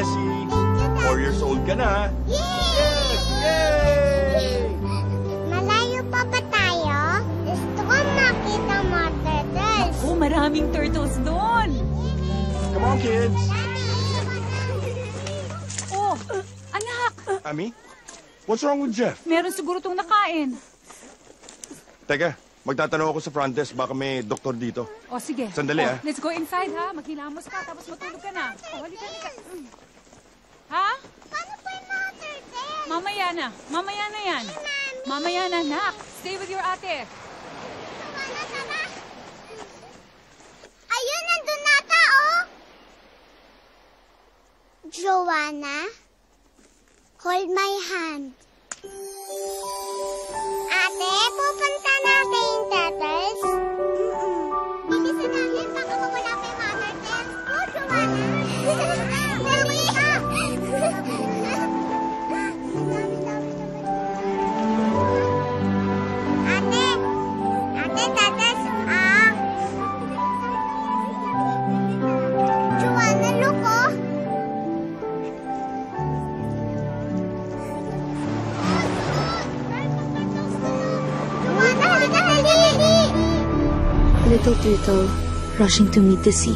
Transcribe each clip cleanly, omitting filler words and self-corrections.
Jessie. 4 years old ka na. Yay! Yes! Yay! Malayo pa ba tayo? Gusto ko makita mga turtles. Ako, maraming turtles doon. Come on, kids. Oh, anak. Ami? What's wrong with Jeff? Meron siguro tong nakain. Teka, magtatanong ako sa front desk. Baka may doktor dito. O, oh, sige. Sandali, oh, ah. Let's go inside, ha? Maghilamos ka, tapos matulog ka na. O, halika. Ha? Paano po yung mga turtles? Mamaya na. Mamaya na yan. Hey, Mami. Mamaya na, anak. Stay with your ate. Tara, tara. Ayun, nandun nata, oh. Joanna? Hold my hand. Ate, pupunta natin yung turtles? Hindi sinali, baka mawala pa yung mga turtles. Oh, Joanna! Mami, ah! Ate! Ate, turtles, ah! Joanna, look, oh! Little turtle, rushing to meet the sea,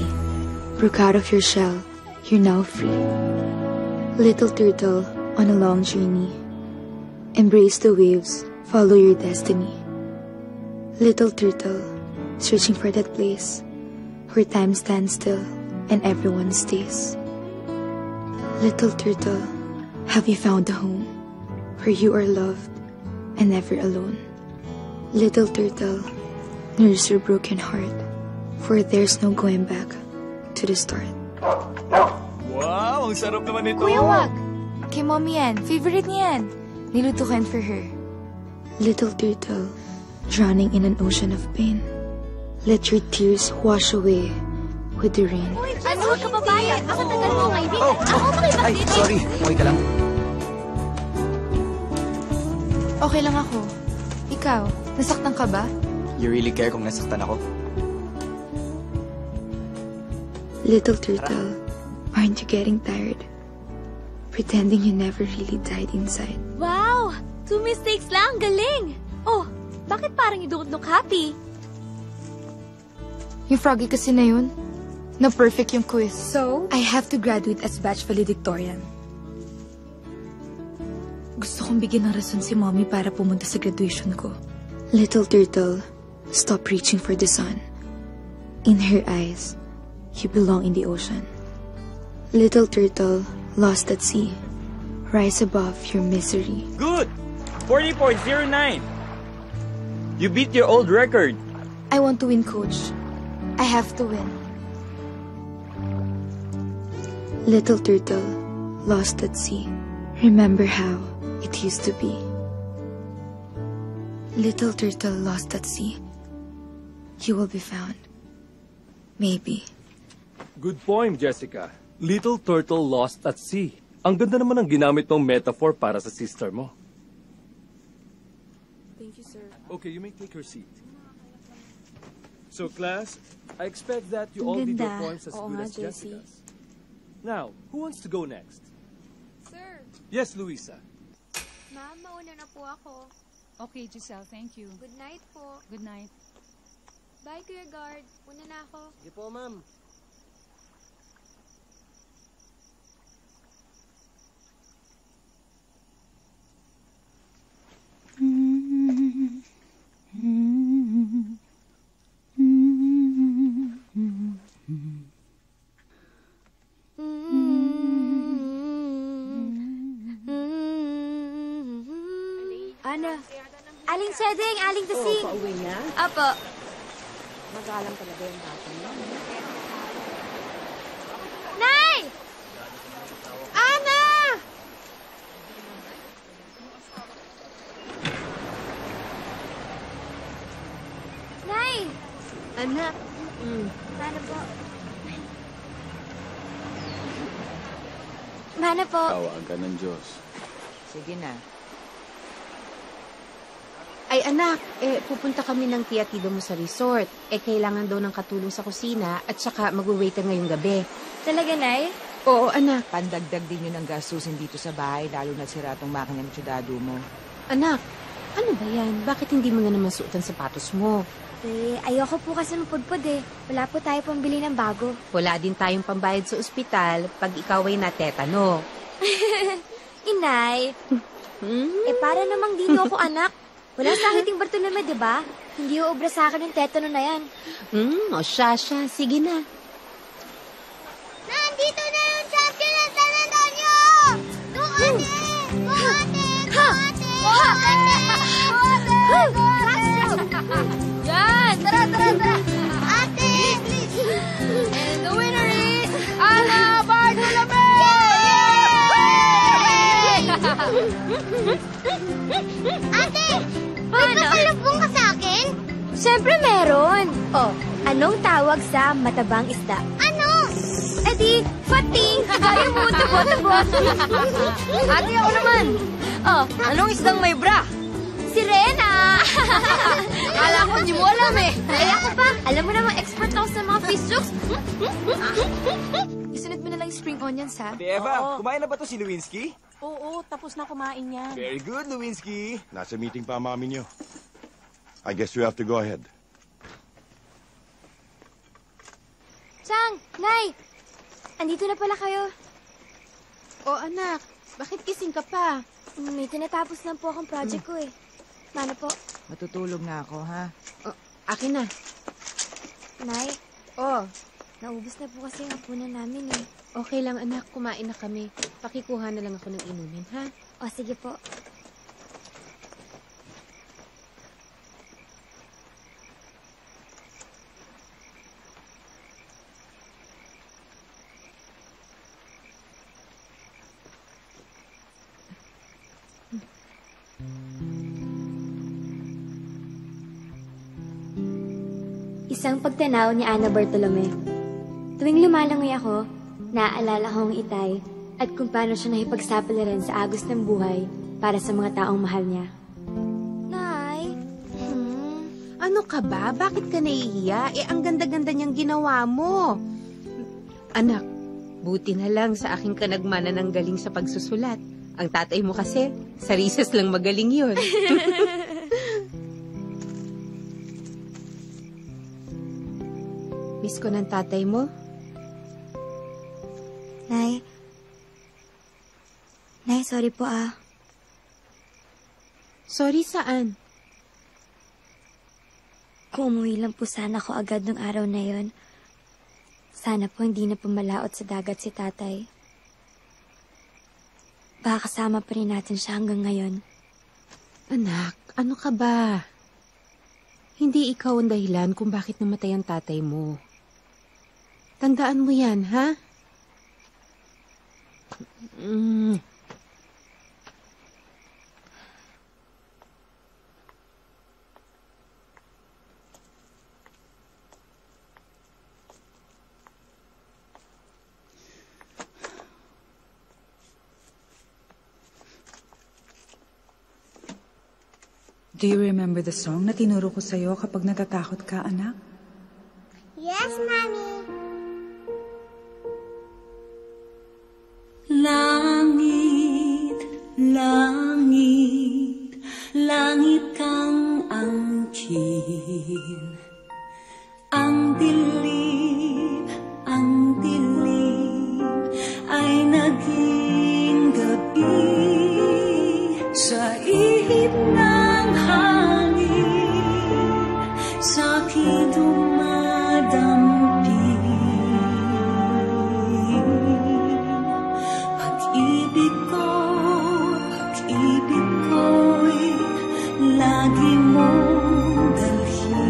broke out of your shell, you're now free. Little turtle, on a long journey, embrace the waves, follow your destiny. Little turtle, searching for that place where time stands still and everyone stays. Little turtle, have you found a home where you are loved and never alone? Little turtle, nurse your broken heart, for there's no going back to the start. Wow, ang sarap naman ito. Kuya, wag. Kay Mommy yan. Favorite niya yan. Niluto ko yan for her. Little turtle, drowning in an ocean of pain. Let your tears wash away with the rain. Ano, wag ka babayan. Ako tagal mo ang ibig. Ako ba kayo magdito? Ay, sorry. Okay ka lang. Okay lang ako. Ikaw, nasaktan ka ba? You really care kung nasaktan ako? Little turtle, aren't you getting tired? Pretending you never really died inside. Wow! 2 mistakes lang! Galing! Oh, bakit parang you don't look happy? Yung froggy kasi na yun. Na-perfect yung quiz. So? I have to graduate as batch valedictorian. Gusto kong bigyan ng rason si Mommy para pumunta sa graduation ko. Little turtle, stop reaching for the sun. In her eyes, you belong in the ocean. Little turtle, lost at sea. Rise above your misery. Good! 40.09! You beat your old record. I want to win, Coach. I have to win. Little turtle, lost at sea. Remember how it used to be. Little turtle, lost at sea. You will be found. Maybe. Good poem, Jessica. Little turtle lost at sea. Ang ganda naman ang ginamit mong metaphor para sa sister mo. Thank you, sir. Okay, you may take her seat. So, class, I expect that you all did your poems as good as Jessica's. Now, who wants to go next? Sir. Yes, Luisa. Ma'am, mauna na po ako. Okay, Giselle, thank you. Good night po. Good night. Bye, Kuya Guard. Una na ako. Hindi po, ma'am. Ana, aling seding, aling tasing. Oh, pauwi niya? Apo. Magalang talaga yung bata niya. Nay! Ana! Nay! Anak. Mana po? Mana po? Tawag ka ng Diyos. Sige na. Ay anak, pupunta kami ng tiyatido mo sa resort. Kailangan daw ng katulong sa kusina at saka mag-waiter ngayong gabi. Talaga, Nay? Oo, anak. Pandagdag din yun ang gastusin dito sa bahay, lalo na sira tong makina ng tiyudado mo. Anak, ano ba yan? Bakit hindi mo na naman suotan sapatos mo? Eh, ayoko po kasi mapudpud eh. Wala po tayo pambili ng bago. Wala din tayong pambayad sa ospital pag ikaw ay natetano. Inay, eh para namang dito ako, anak. Wala sa akin yung Bartolome, di ba? Hindi uubra sa akin yung tetano na yan. O siya. Sige na. Nandito na yung champion ng San Antonio! Kuhate! Kuhate! Kuhate! Kuhate! Yan! Tara, tara, tara! Ate! And the winner is... Ana Bartolome! Ate! May kasalubong ka sa akin? Siyempre meron! Oh, anong tawag sa matabang isda? Ano? Eh di, fating! Ayaw mo, tubot-tubot! Ate, ako naman! Oh, anong isdang may bra? Sirena! Kala ko, di mo alam eh. Eh ako pa, alam mo namang expert ako sa mga fish jokes. Isunod mo na lang spring onions, ha? Ate Eva, kumain na ba to si Lewinsky? Oo, tapos na kumain yan. Very good, Lewinsky. Nasa meeting pa ang mami niyo. I guess you have to go ahead. Chang! Nay! Andito na pala kayo. Oh, anak. Bakit kising ka pa? May tinatapos lang po akong project ko eh. Mano po? Matutulog na ako, ha? Oh, akin na. Nay? Oh. Naubos na po kasi ang hapunan namin, eh. Okay lang, anak. Kumain na kami. Pakikuha na lang ako ng inumin, ha? O, sige po. Isang pagtanaw ni Ana Bartolome. Tuwing lumalangoy ako, naaalala ko ang itay at kung paano siya nahipagsapalaran sa agos ng buhay para sa mga taong mahal niya. Nay! Ano ka ba? Bakit ka naihiya? Eh, ang ganda-ganda niyang ginawa mo. Anak, buti na lang sa akin ka nagmana ng galing sa pagsusulat. Ang tatay mo kasi, sa recess lang magaling yun. Miss ko ng tatay mo? Nay. Nay, sorry po ah. Sorry saan? Kung umuwi lang po sana ako agad nung araw na yon. Sana po hindi na pumalaot sa dagat si tatay. Baka kasama pa rin natin siya hanggang ngayon. Anak, ano ka ba? Hindi ikaw ang dahilan kung bakit namatay ang tatay mo. Tandaan mo yan, ha? Do you remember the song na tinuro ko sa'yo kapag natatakot ka, anak? Yes, Mommy! Langit, langit, langit kang angkin. Ang dilim ay naging gabi sa ihip na sa'kin dumadampi pag-ibig ko'y lagi mong dalhin.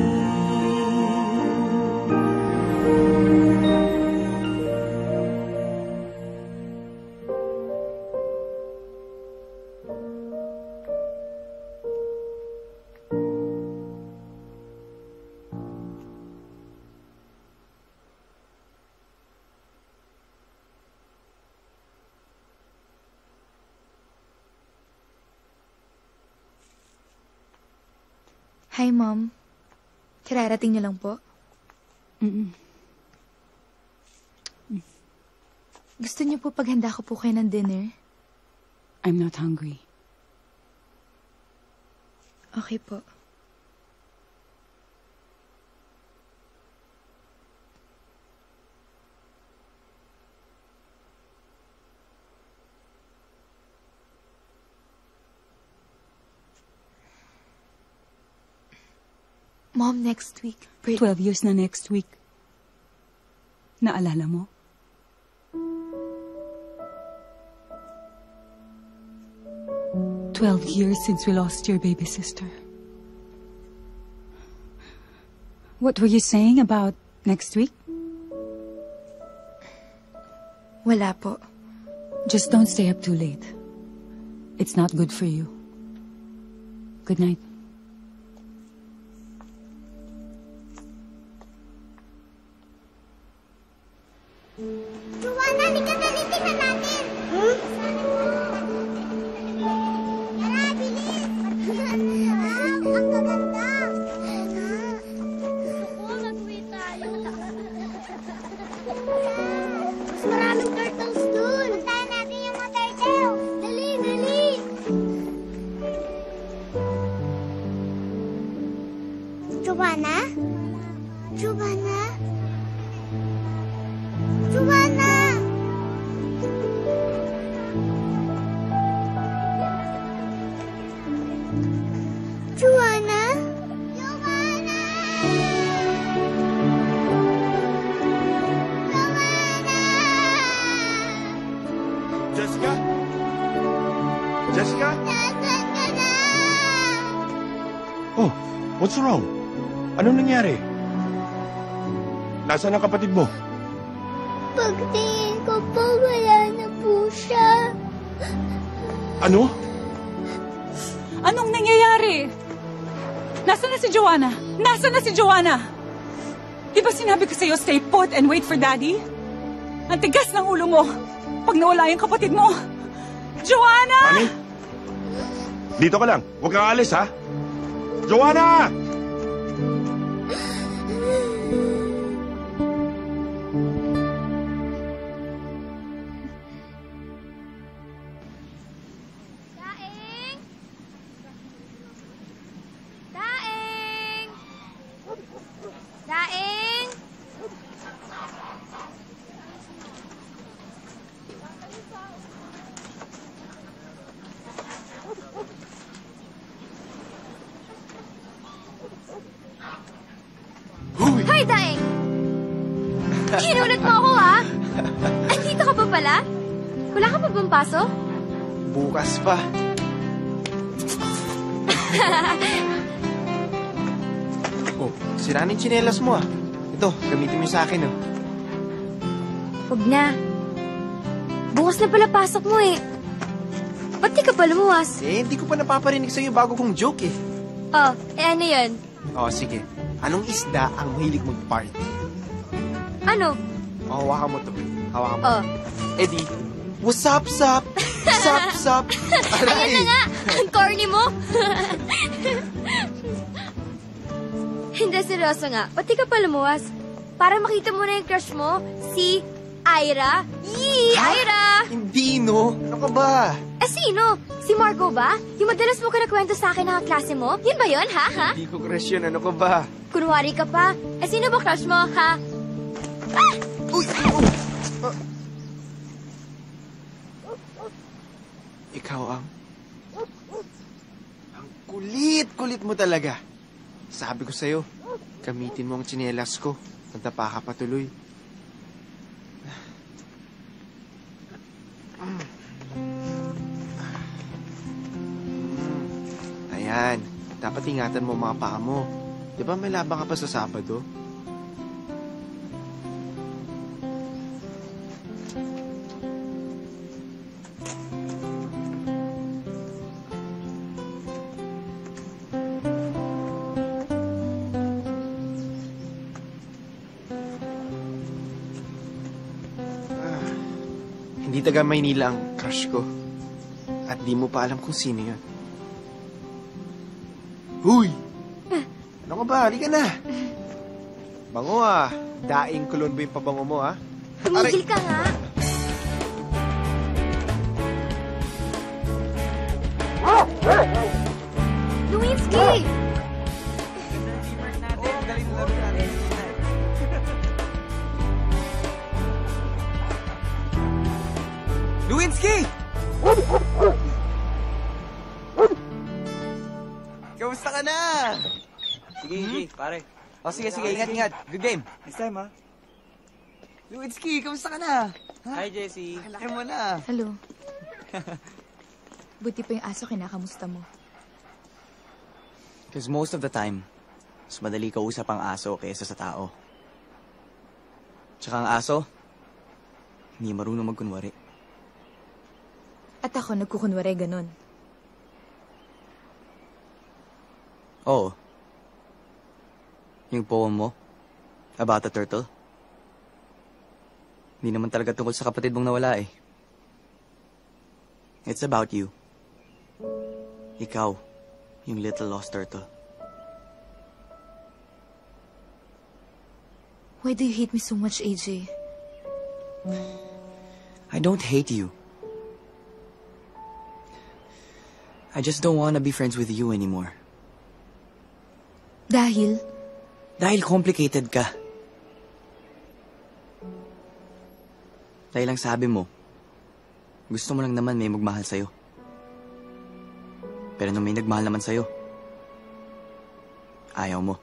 Hi, Mom. Kararating niyo lang po? Gusto niyo po paghanda ko po kayo ng dinner? I'm not hungry. Okay po. Mom, next week. 12 years na next week. Naalala mo? Twelve 12 years since we lost your baby sister. What were you saying about next week? Wala po. Just don't stay up too late. It's not good for you. Good night. What's wrong? Anong nangyari? Nasaan ang kapatid mo? Pagtingin ko po, wala na po siya. Ano? Anong nangyayari? Nasaan na si Joanna? Nasaan na si Joanna? Di ba sinabi ko sa'yo, stay put and wait for Daddy? Ang tigas ng ulo mo pag nawala yung kapatid mo. Joanna! Mami? Dito ka lang. Huwag kang aalis, ha? Joanna! Daing! Daing! Daing! Hoy, Daing! Inunat mo ako, ha? Andito ka pa pala? Wala ka pa bang paso? Bukas pa. Oh, sira ng tsinelas mo, ah. Ito, gamitin mo sa akin, oh. Huwag na. Bukas na pala pasok mo, eh. Ba't di ka pa lumuwas? Eh, hindi ko pa napaparinig sa'yo bago kong joke, eh. Oh, eh ano yun? Oh, sige. Anong isda ang mahilig mag-party? Ano? Oh, hawakan mo ito. Hawakan mo. Oh. Eh di, what's up, sup? Sup, sup? Aray! Ayan na nga! Ang corny mo! Hindi, seryoso nga. Pati ka pa lumuwas. Para makita mo na yung crush mo, si Ira. Yee! Ira! Hindi, no? Ano ka ba? Eh, sino? Si Margo ba? Yung madalas mo ka nakwento sa akin ng klase mo? Yun ba yun, ha? Ha? Hindi ko crush yun. Ano ka ba? Kunwari ka pa. Eh, sino ba crush mo, ha? Ah! Uy! Oh! Ah! Ikaw ang... Ang kulit-kulit mo talaga. Sabi ko sa'yo, gamitin mo ang tsinelas ko. Nagtapa ka patuloy. Ayan, dapat ingatan mo mga paa mo. Di ba may labang ka pa sa Sabado? Hindi taga Maynila ang crush ko. At di mo pa alam kung sino yun. Huy! Ano ka ba? Halika na! Bango ah! Daing kulon ba yung pabango mo ah? Tumigil ka nga! Winski! Kamusta ka na? Sige, Izzy, pare. O sige, sige, ingat. Good game. Next time, ha? Winski, kamusta ka na? Ha? Hi, Jessie. Kaya mo na. Hello. Buti pa yung aso kinakamusta mo. Because most of the time, mas madali kausap ang aso kaysa sa tao. Tsaka ang aso, hindi marunong magkunwari. At ako, nagkukunwari ganun. Oo. Yung poem mo, about a turtle. Hindi naman talaga tungkol sa kapatid mong nawala eh. It's about you. Ikaw, yung little lost turtle. Why do you hate me so much, AJ? I don't hate you. I just don't want to be friends with you anymore. Dahil? Dahil complicated ka. Dahil lang sabi mo, gusto mo lang naman may magmahal sa'yo. Pero nung may nagmahal naman sa'yo, ayaw mo.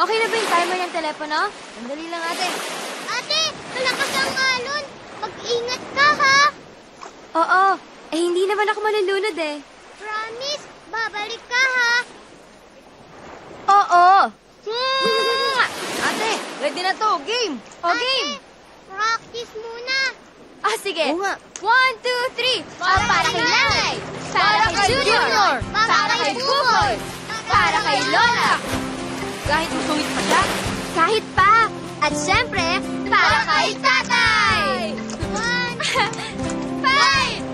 Okay na ba yung timer ng telepono? Sandali lang, ate. Ate, malakas ang alon. Mag-ingat ka, ha? Oo. Eh, hindi naman ako malulunod, eh. Promise, babalik ka, ha? Oo. Ate, ready na to. Game. O, ate, game. Practice muna. Ah, sige. Uma. 1, 2, 3. Para kay Nanay. Para kay Junior. Para kay Buboy. Para kay Lola. Kahit masungit pa siya? Kahit pa! At siyempre, para kay Tatay! 1, 5!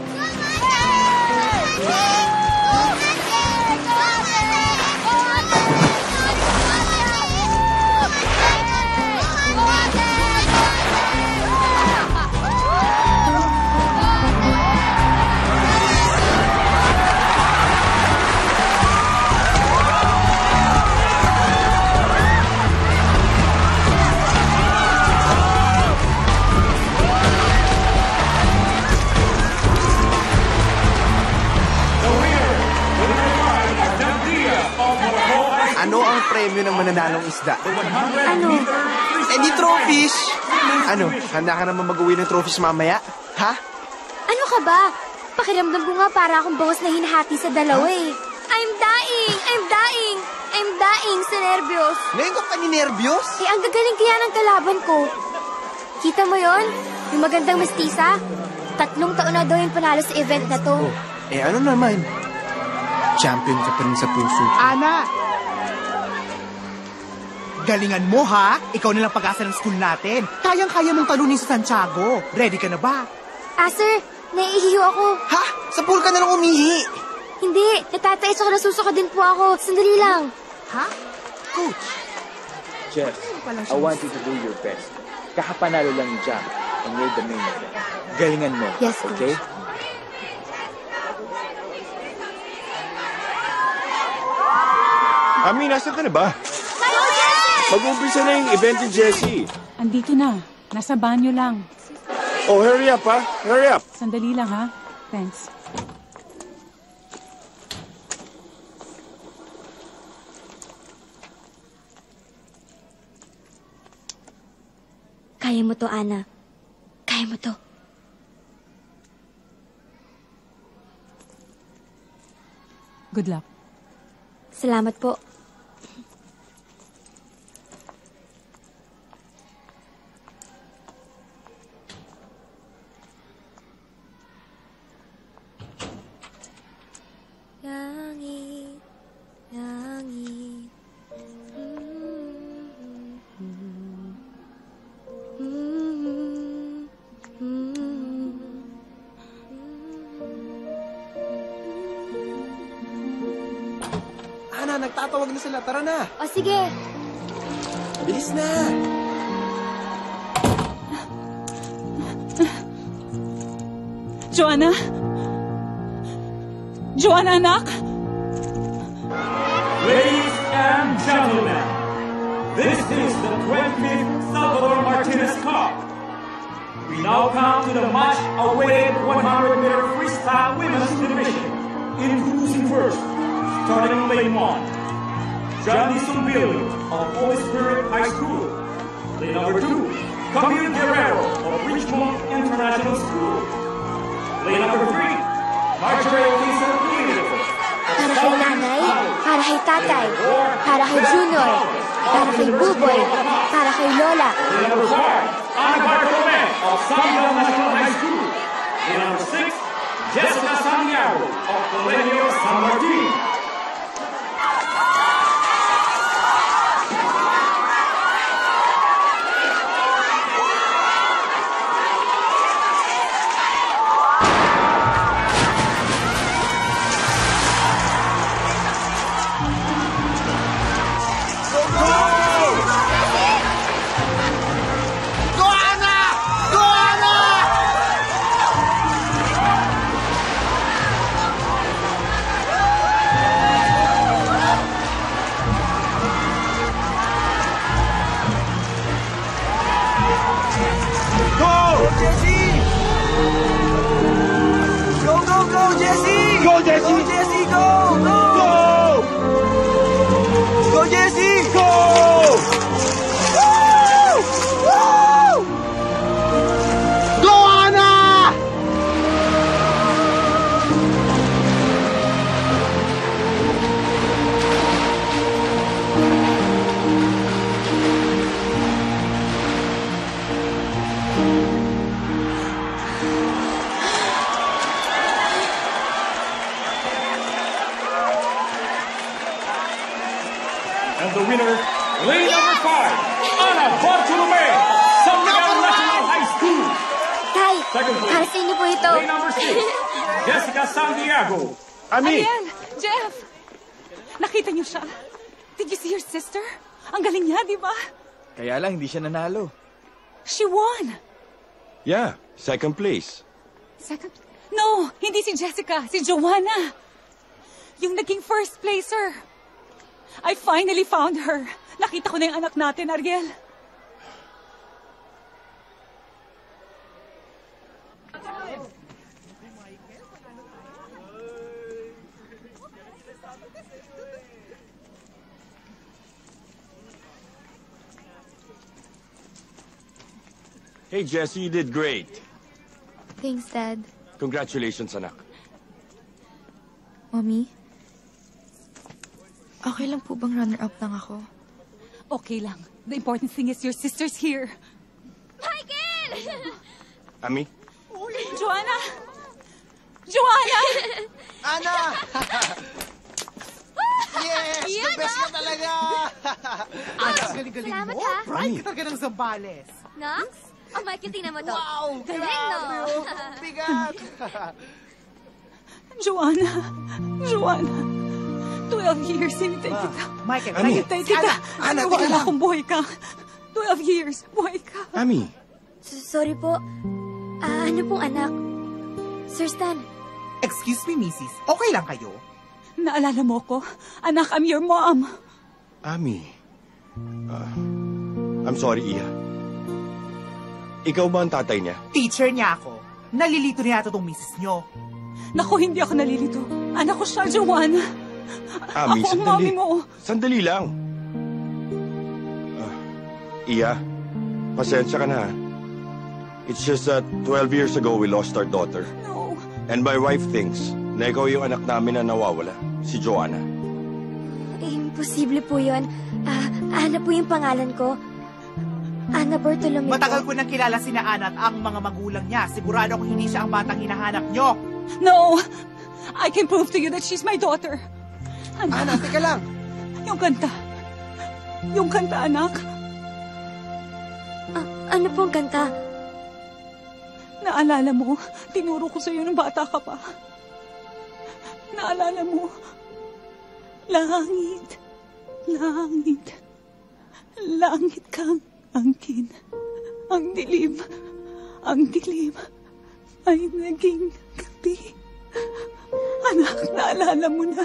Ano ang premyo ng mananalong isda? Ano? Eh di trophies! Ano? Handa ka naman mag-uwi ng trophies mamaya? Ha? Ano ka ba? Pakiramdam ko nga para akong bawas na hinahati sa dalawa eh. I'm dying sa nervyos. Ngayon ko pa ni nervyos? Eh, ang gagaling kaya ng kalaban ko. Kita mo yon? Yung magandang mestiza? 3 taon na daw yung panalo sa event na to. Oh. Eh, ano naman? Champion ka pa rin sa puso. Ana! Galingan mo, ha? Ikaw na lang pag-asa ng school natin. Kayang-kaya mong talunin si Santiago. Ready ka na ba? Ah, sir. Naiihiyo ako. Ha? Sa pool ka na lang umihi. Hindi. Natatay sa nasusuka din po ako. Sandali lang. Ha? Coach. Jeff, I want you to do your best. Kakapanalo lang ni Jack. And you're the main event. Galingan mo. Yes, coach. Okay? Ami, nasa ka na ba? Mag-umpisa na yung event ni Jessie. Andito na. Nasa banyo lang. Oh, hurry up, ha? Hurry up. Sandali lang, ha? Thanks. Kaya mo to, Ana. Kaya mo to. Good luck. Salamat po. Tatawag na sila. Tara na. O, sige. Bilis na. Joanna? Joanna, anak! Ladies and gentlemen, this is the 25th Salvador Martinez Cup. We now come to the much-awaited 100-meter freestyle women's division. Introducing first, starting lane one, Johnny Sumbilio of Holy Spirit High School. Lane number two, Camille Guerrero of Richmond International School. Lane number three, Marjorie Lisa Pires. Para kay nanay, para kay tatay, para kay Junior, para kay Buboy, para kay Lola. Lane number four, Ana Bartolome of San Martín High School. Lane number six, Jessica Santiago of Colegio San Martín. Hindi siya nanalo. She won! Yeah, second place. Second? No, hindi si Jessica, si Joanna. Yung naging first placer. I finally found her. Nakita ko na yung anak natin, Argyel. Hey, Jessie, you did great. Thanks, Dad. Congratulations, anak. Mommy, okay lang po bang runner-up lang ako? Okay lang. The important thing is your sister's here. Michael! Ami? Joanna! Joanna! Ana! Yes! The best mo talaga! Ana, galing-galing mo. Pride ka ng Zambales. Nox? Oh, Michael, tingnan mo to. Wow! Galing, no? Bigat! Joanna! Joanna! 12 years, hinintay kita. Michael, hinintay kita. Ana, wala akong buhay ka. 12 years, buhay ka. Ami! Sorry po. Ano pong anak? Sir Stan. Excuse me, Mrs. Okay lang kayo? Naalala mo ko? Anak, I'm your mom. Ami. I'm sorry, Iya. Ikaw ba ang tatay niya? Teacher niya ako. Nalilito niya ito itong misis niyo. Naku, hindi ako nalilito. Anak ko siya, Joanna. Ami, ako ang mami mo. Sandali lang. Iya, pasensya ka na. It's just that 12 years ago, we lost our daughter. No. And my wife thinks na ikaw yung anak namin na nawawala, si Joanna. Imposible po yun. Ana po yung pangalan ko. Ana Bartolome. Matagal ko nang kilala sina Ana at ang mga magulang niya. Sigurado akong hindi siya ang batang hinahanap niyo. No! I can prove to you that she's my daughter. Anak. Ana, teka lang. Yung kanta. Yung kanta, anak. Ano pong kanta? Naalala mo, tinuro ko sa'yo nung bata ka pa. Naalala mo, langit, langit, langit kang angkin, ang dilim ay naging gabi. Anak, naalala mo na.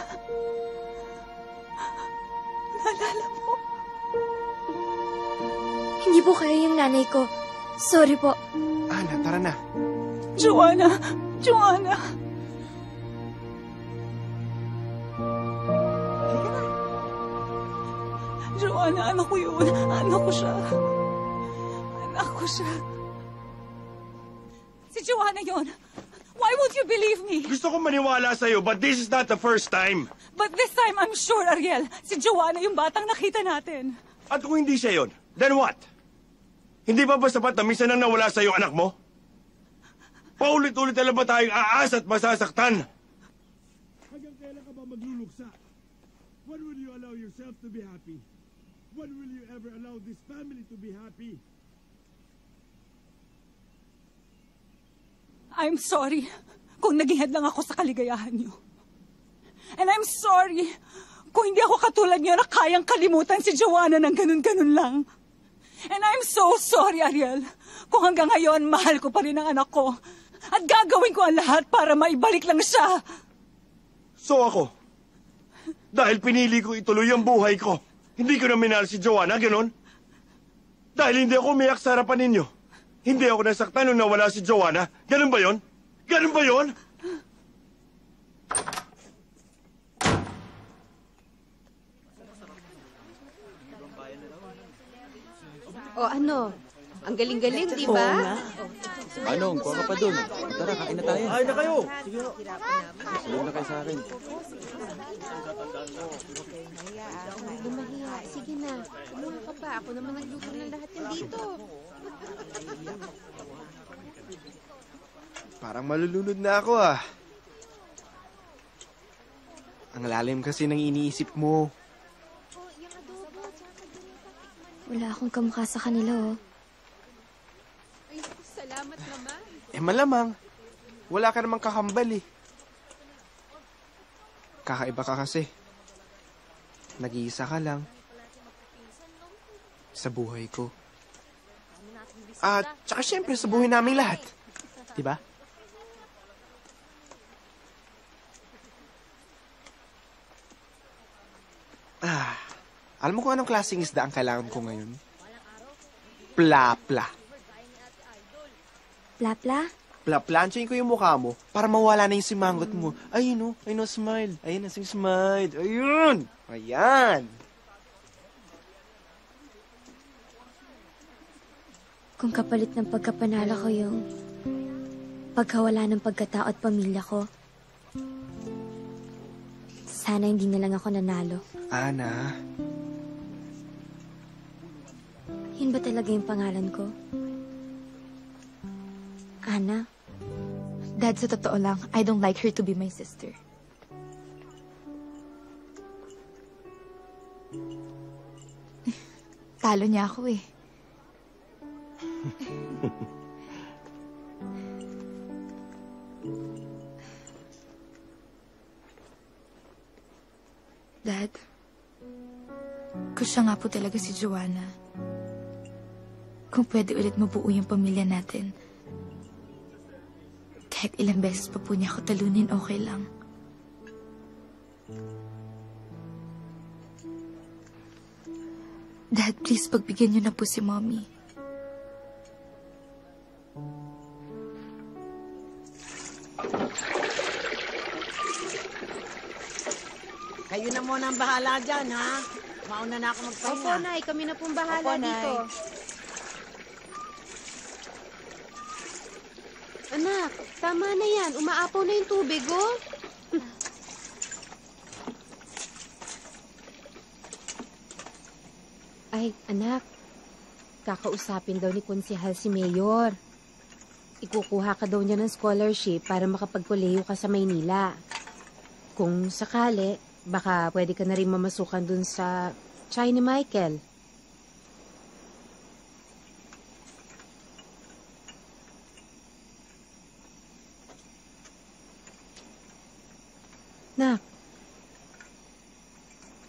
Naalala mo. Hindi po kayo yung nanay ko. Sorry po. Ana, tara na. Joanna! Joanna! Joanna, anak ko yun. Anak ko siya. Anak ko siya. Si Joanna yun. Why won't you believe me? Gusto kong maniwala sa'yo, but this is not the first time. But this time, I'm sure, Argyel, si Joanna yung batang nakita natin. At kung hindi siya yun, then what? Hindi ba sapat na minsan nang nawala sa'yo, anak mo? Paulit-ulit na lang ba tayong aas at masasaktan? Hanggang kailan ka ba magluluksa? When will you allow yourself to be happy? When will you ever allow this family to be happy? I'm sorry kung naging hadlang ako sa kaligayahan niyo. And I'm sorry kung hindi ako katulad niyo na kayang kalimutan si Joanna ng ganun-ganun lang. And I'm so sorry, Argyel, kung hanggang ngayon mahal ko pa rin ang anak ko. At gagawin ko ang lahat para maibalik lang siya. So ako, dahil pinili ko ituloy ang buhay ko, hindi ko na minahal si Joanna, ganun? Dahil hindi ako umiyak sa harapan ninyo. Hindi ako nasaktan nung nawala si Joanna. Ganun ba yun? Ganun ba yun? O ano? Ang galing-galing, di ba? Ano? Kuha ka pa dun. Tara, kain na tayo. Kain na kayo! Sige. Sulong na kayo sa akin. Lumahiya. Sige na. Kumuha ka pa. Ako naman nagluto ng lahat yan dito. Parang malulunod na ako ah. Ang lalim kasi ng iniisip mo. Wala akong kamukha sa kanila oh. Ay, salamat naman. Eh malamang, wala ka namang kakambal eh. Kakaiba ka kasi. Nag-iisa ka lang. Sa buhay ko. At tsaka siyempre sa buhay namin lahat. Diba? Ah, alam mo kung anong klaseng isda ang kailangan ko ngayon? Plapla. Plapla? Plaplansyain ko yung mukha mo para mawala na yung simangot mo. Ayun o, ayun o, smile. Ayun na, smile. Ayun! Ayan! Kung kapalit ng pagkapanalo ko yung pagkawala ng pagkatao at pamilya ko, sana hindi na lang ako nanalo. Ana? Yun ba talaga yung pangalan ko? Ana? Dad, sa totoo lang, I don't like her to be my sister. Talo niya ako eh. Dad, kusya nga po talaga si Joanna. Kung pwede ulit mabuo yung pamilya natin, kahit ilang beses pa po niya ako talunin, okay lang. Dad, please pagbigyan niyo na po si Mommy. Kayo na muna ang bahala dyan, ha? Mauna na ako magpahinga. Opo, Nay. Kami na pong bahala opo, dito. Nay. Anak, tama na yan. Umaapaw na yung tubig, oh. Ay, anak. Kakausapin daw ni Konsehal si Mayor. Ikukuha ka daw niya ng scholarship para makapagkolehiyo ka sa Maynila. Kung sakali, baka pwede ka na rin mamasukan dun sa tiyan ni Michael. Nak,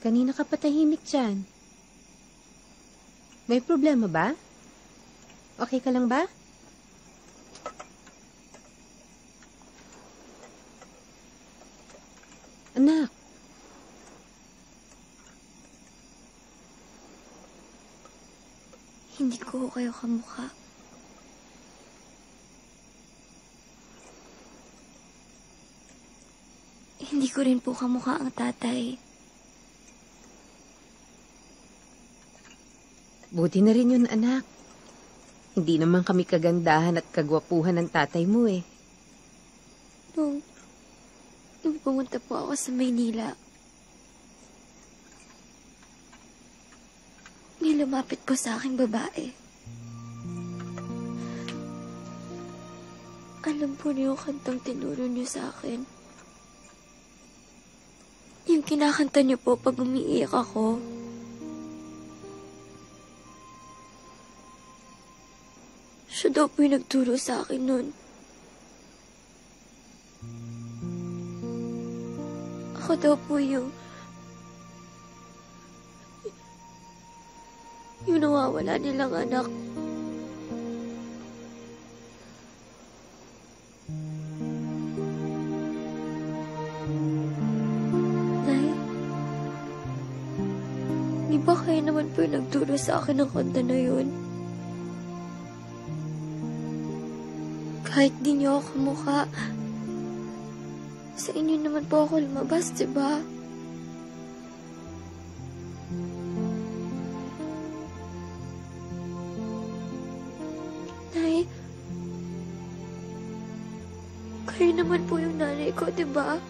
kanina ka patahimik dyan. May problema ba? Okay ka lang ba? anak. Hindi ko kayo kamukha. Hindi ko rin po kamukha ang tatay. Buti na rin yun, anak. Hindi naman kami kagandahan at kagwapuhan ng tatay mo eh. Nung pumunta po ako sa Maynila, nilumapit po sa aking babae. Alam po niyo kantang tinuro niyo sa akin. Yung kinakanta niyo po pag umiiyak ako. Siya daw po yung nagturo sa akin nun. Ako daw po yung nawawala nilang anak. Nay, di ba kayo naman po yung nagturo sa akin ng kanta na yun? Kahit di niyo ako mukha, sa inyo naman po ako lumabas, diba? Nay, kayo naman po yung nanay ko, diba?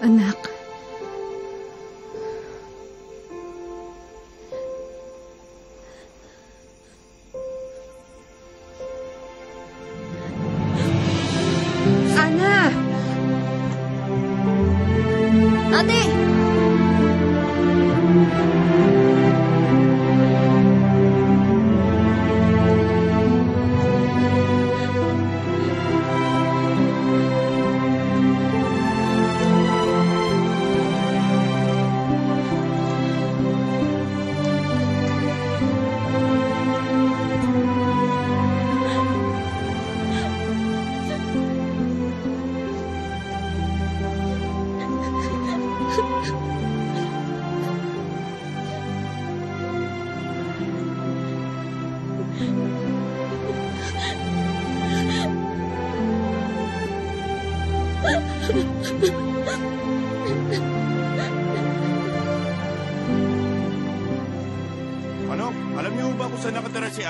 Anak,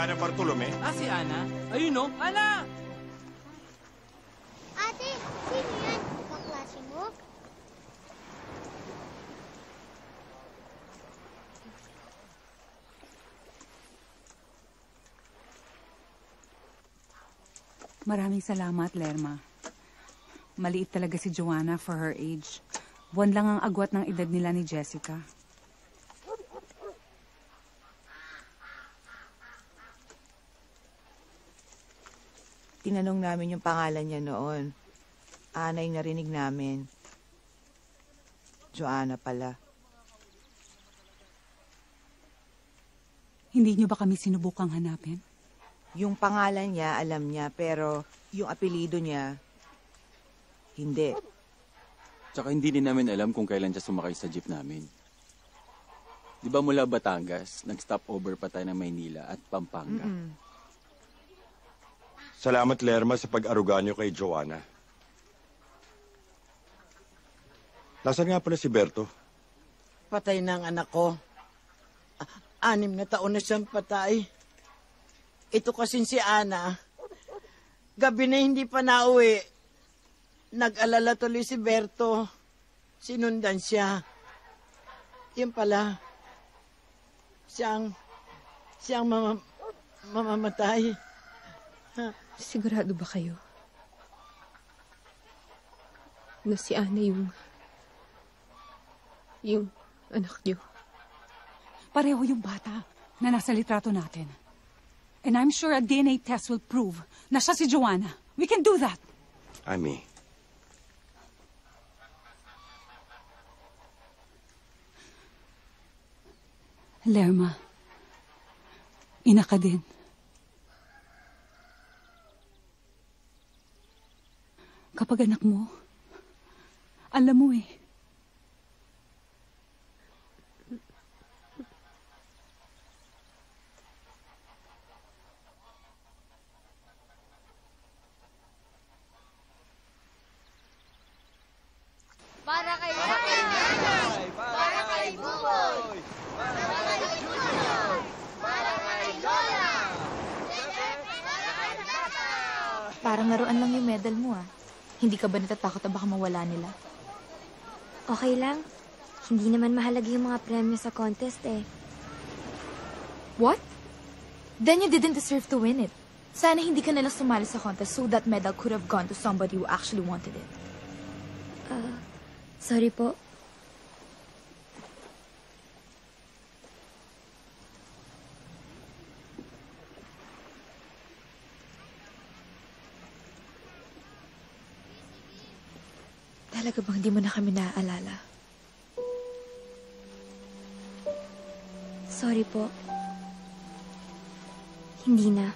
Ana Bartolome? Ah, si Ana? Ayun, no? Ana! Ate, sino yan? Kaklase mo? Maraming salamat, Lerma. Maliit talaga si Joanna for her age. Buwan lang ang agwat ng edad nila ni Jessica. Tinanong namin yung pangalan niya noon. Ana yung narinig namin. Joanna pala. Hindi niyo ba kami sinubukang hanapin? Yung pangalan niya, alam niya, pero yung apelido niya, hindi. Tsaka hindi din namin alam kung kailan siya sumakay sa jeep namin. Di ba mula Batangas, nag-stopover pa tayo ng Maynila at Pampanga? Mm-mm. Salamat, Lerma, sa pag-aruga niyo kay Joanna. Nasaan nga pala si Berto? Patay na ang anak ko. 6 na taon na siyang patay. Ito kasi si Ana. Gabi na hindi pa nauwi. Nag-alala tuloy si Berto. Sinundan siya. Yun pala. Siyang mamamatay. Sigurado ba kayo na si Ana yung anak niyo? Pareho yung bata na nasa litrato natin. And I'm sure a DNA test will prove na siya si Joanna. We can do that. Ami. Lerma, ina ka din. Kapag anak mo, alam mo eh. Para kay Nanay! Para kay Buboy! Para kay Junior! Para kay Lola! Para kay Papa! Parang laruan lang yung medal mo ah. Hindi ka ba natatakot na baka mawala nila? Okay lang. Hindi naman mahalaga yung mga premyo sa contest eh. What? Then you didn't deserve to win it. Sana hindi ka nalang sumali sa contest so that medal could have gone to somebody who actually wanted it. Sorry po. Talaga bang hindi mo na kami naaalala? Sorry po. Hindi na.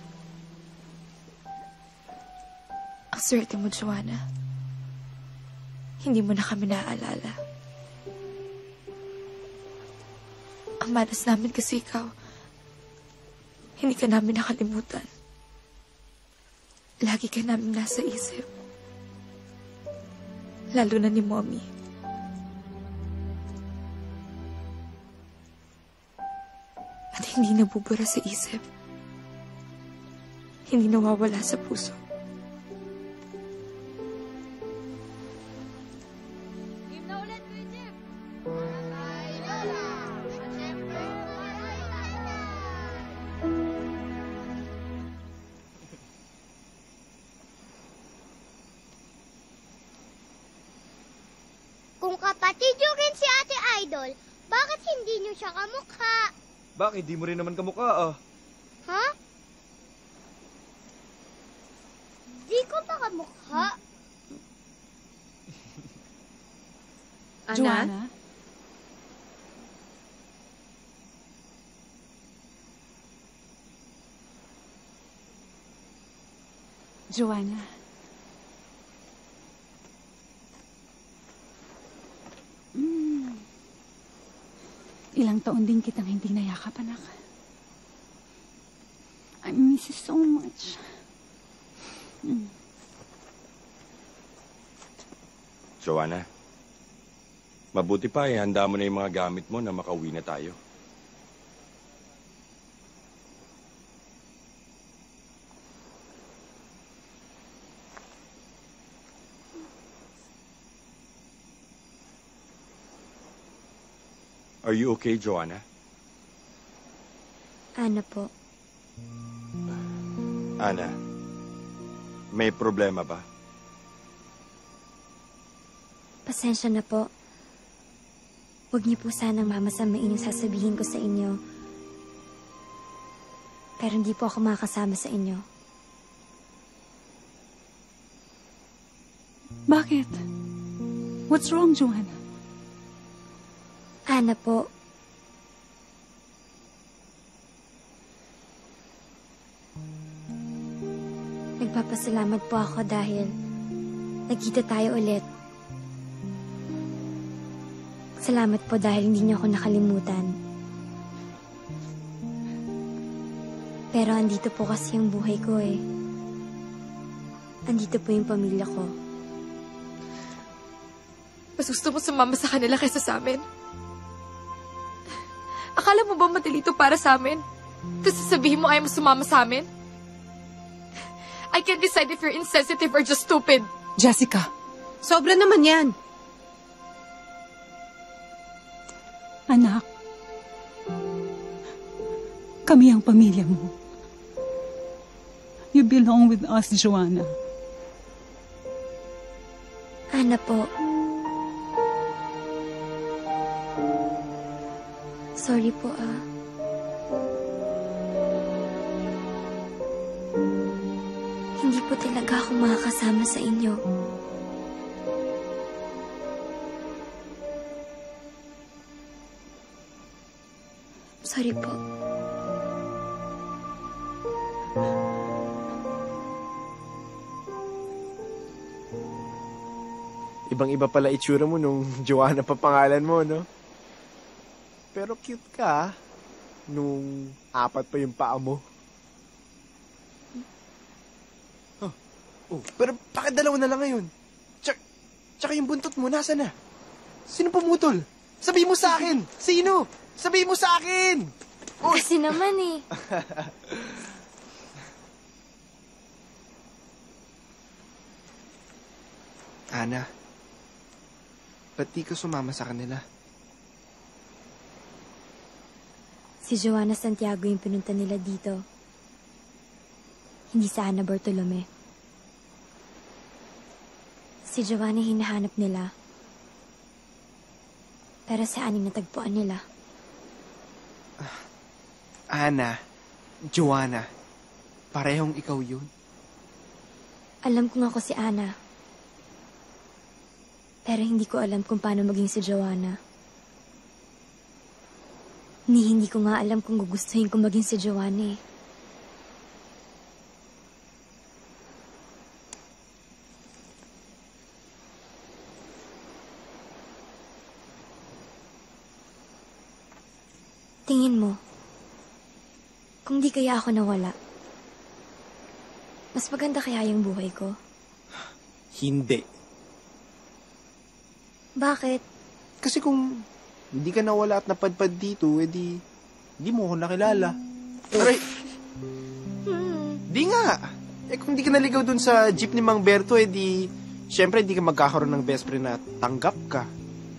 Ang swerte mo, Joanna. Hindi mo na kami naaalala. Ang malas namin kasi ikaw, hindi ka namin nakalimutan. Lagi ka namin nasa isip. Lalo na ni Mommy. At hindi nabubura sa isip. Hindi nawawala sa puso. Bakit? Di mo rin naman kamukha, ah. Ha? Di ko pa kamukha. Ana? Joanna? Joanna. Ilang taon din kitang hindi nayakap, anak. I miss you so much. Joanna, mabuti pa eh. Handa mo na yung mga gamit mo na makauwi na tayo. Are you okay, Joanna? Ana po. Ana, may problema ba? Pasensya na po. Huwag niyo po sanang mamasamain yung sasabihin ko sa inyo. Pero hindi po ako makakasama sa inyo. Bakit? What's wrong, Joanna? Ana po. Nagpapasalamat po ako dahil nagkita tayo ulit. Salamat po dahil hindi niyo ako nakalimutan. Pero andito po kasi yung buhay ko eh. Andito po yung pamilya ko. Mas gusto mo sumama sa kanila kaysa sa amin? Akala mo ba madali ito para sa amin? Tapos sasabihin mo ayaw mo sumama sa amin? I can't decide if you're insensitive or just stupid. Jessica, sobra naman yan. Anak, kami ang pamilya mo. You belong with us, Joanna. Ana po. Sorry po, ah. Hindi po talaga ako makakasama sa inyo. Sorry po. Ibang-iba pala itsura mo nung Joanna pa pangalan mo, no? Pero cute ka, nung apat pa yung paa mo. Huh. Oh, pero bakit dalawa na lang ngayon? Tsaka yung buntot mo, nasa na? Sino pumutol? Sabihin mo sa akin! Sino? Sabihin mo sa akin! Oh. Kasi naman eh. Ana, ba't di ka sumama sa kanila? Si Joanna Santiago yung pinunta nila dito. Hindi sa Ana Bartolome. Si Joanna hinahanap nila. Pero sa aning natagpuan nila. Ana, Joanna, parehong ikaw yun. Alam ko nga ako si Ana. Pero hindi ko alam kung paano maging si Joanna. Ni hindi ko nga alam kung gugustuhin kong maging si Joanna eh. Tingin mo, kung di kaya ako nawala, mas maganda kaya yung buhay ko? Hindi. Bakit? Kasi kung hindi ka nawala at napadpad dito, edi hindi mo ako nakilala. Aray! Di nga! Eh kung hindi ka naligaw dun sa jeep ni Mang Berto, edi syempre hindi ka magkakaroon ng best friend na tanggap ka.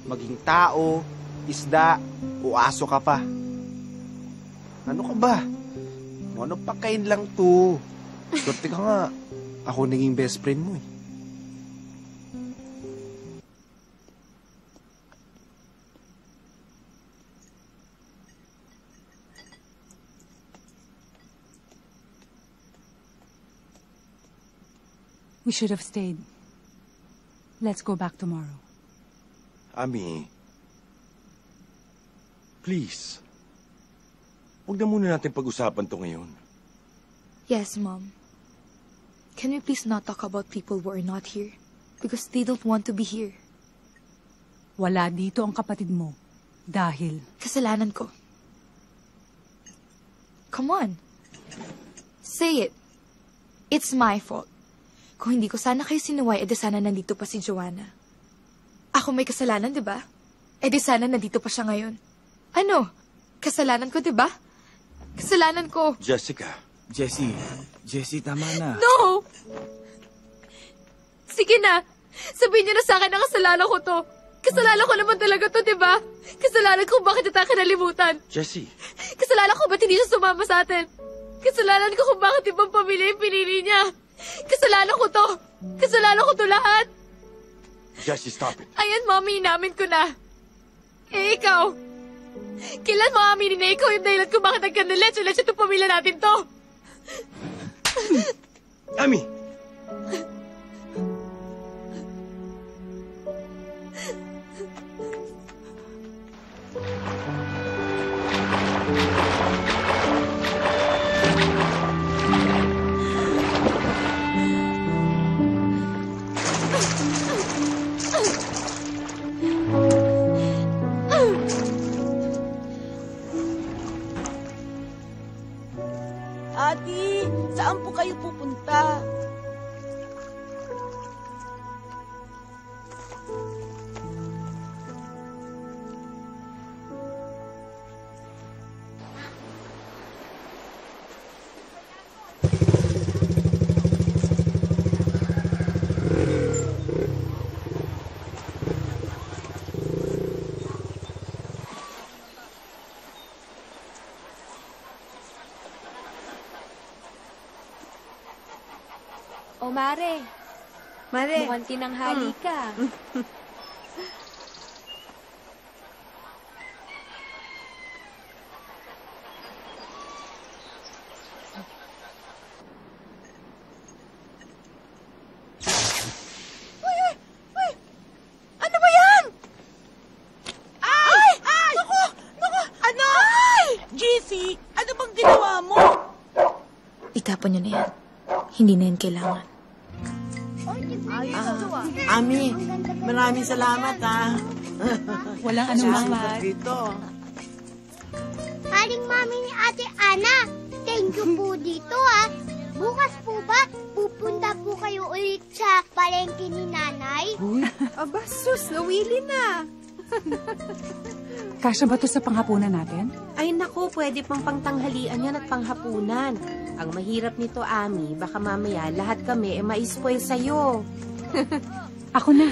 Maging tao, isda, o aso ka pa. Ano ka ba? Ano pakain lang to? Swerte ka nga. Ako naging best friend mo eh. We should have stayed. Let's go back tomorrow. Ami, please. Huwag na muna natin pag-usapan to ngayon. Yes, Mom. Can we please not talk about people who are not here? Because they don't want to be here. Wala dito ang kapatid mo. Dahil... kasalanan ko. Come on. Say it. It's my fault. Kung hindi ko sana kayo sinuway, edi sana nandito pa si Joanna. Ako may kasalanan, di ba? Edi sana nandito pa siya ngayon. Ano? Kasalanan ko, di ba? Kasalanan ko. Jessica. Jessie, tama na. No! Sige na. Sabihin niyo na sa akin na kasalanan ko to. Kasalanan ko naman talaga to, di ba? Kasalanan ko bakit ito kinalimutan. Jessie. Kasalanan ko ba't hindi siya sumama sa atin. Kasalanan ko kung bakit ibang pamilya yung pinili niya. Kasalanan ko to! Kasalanan ko to lahat! Jessie, stop it! Ayan, Mommy, inamin ko na. Eh, ikaw! Kailan mo aminin na ikaw yung dahilan ko bakit nagkandaletsyo-letsyo itong pamilya natin to? Ami! Ati, saan po kayo pupunta? Mare, mukhang tinanghali ka. Uy! Ano ba yan? Ay! Ay! Naku! Ano? Ay! GC, ano bang ginawa mo? Itapon niyo na yan. Hindi na yan kailangan. Ami, maraming salamat ha. Walang anumang mahal. Haring mami ni Ate Ana, thank you po dito ha. Bukas po ba, pupunta po kayo ulit sa palengke ni nanay? Aba, sus, nawili na. Kasya ba ito sa panghapunan natin? Ay naku, pwede pang pangtanghalian yan at panghapunan. Ang mahirap nito, Ami, baka mamaya lahat kami ay ma-spoil sa'yo. Ako na.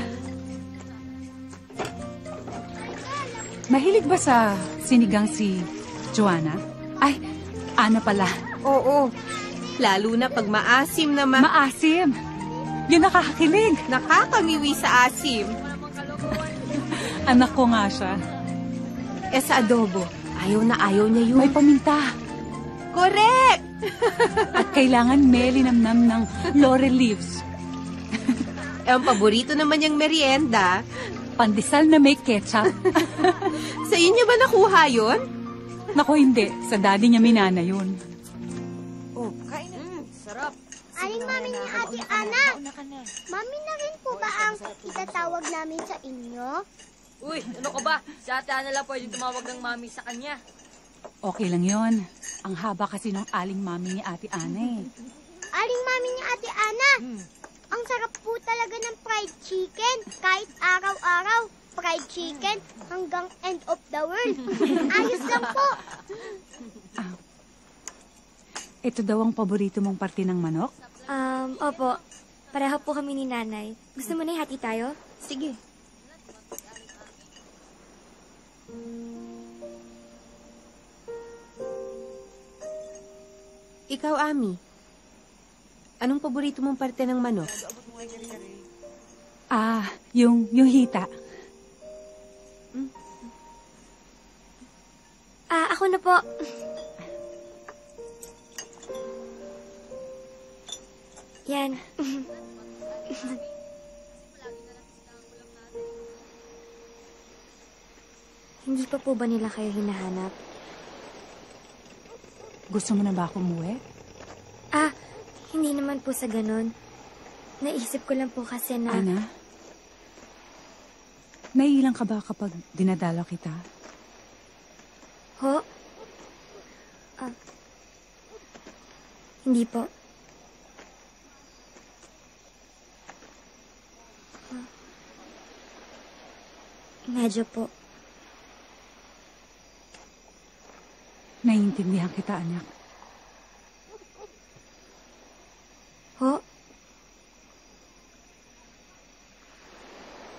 Mahilig ba sa sinigang si Joanna? Ay, Ana pala. Oo, lalo na pag maasim naman. Maasim? Yun nakakakilig. Nakakamiwi sa asim. Anak ko nga siya. Eh sa adobo, ayaw na ayaw niya yun. May paminta. Correct! At kailangan melinamnam ng laurel leaves. Eh, ang paborito naman niyang merienda. Pandesal na may ketchup. Sa inyo ba nakuha yun? Naku, hindi. Sa daddy niya minana yun. Oh, kain na. Sarap. Aling mami ni Ate Ana, mami na rin po ba ang itatawag namin sa inyo? Uy, ano ka ba? Sa Ate Ana lang pwede tumawag ng mami sa kanya. Okay lang yon. Ang haba kasi ng aling mami ni Ate Ana eh. Aling mami ni Ate Ana, ang sarap po talaga ng fried chicken. Kahit araw-araw, fried chicken hanggang end of the world. Ayos lang po. Ah, ito daw ang paborito mong parte ng manok? Opo. Pareho po kami ni nanay. Gusto mo na ihati tayo? Sige. Ikaw, Ami. Anong paborito mong parte ng manok? Ah, yung hita. Ah, ako na po. Yan. Hindi pa po ba nila kayo hinahanap? Gusto mo na ba akong umuwi? Ah, hindi naman po sa ganun. Naisip ko lang po kasi na... Ana? Naiilang ka ba kapag dinadalaw kita? Ho? Ah, hindi po. Medyo po. Naiintindihan kita, anak. Ho?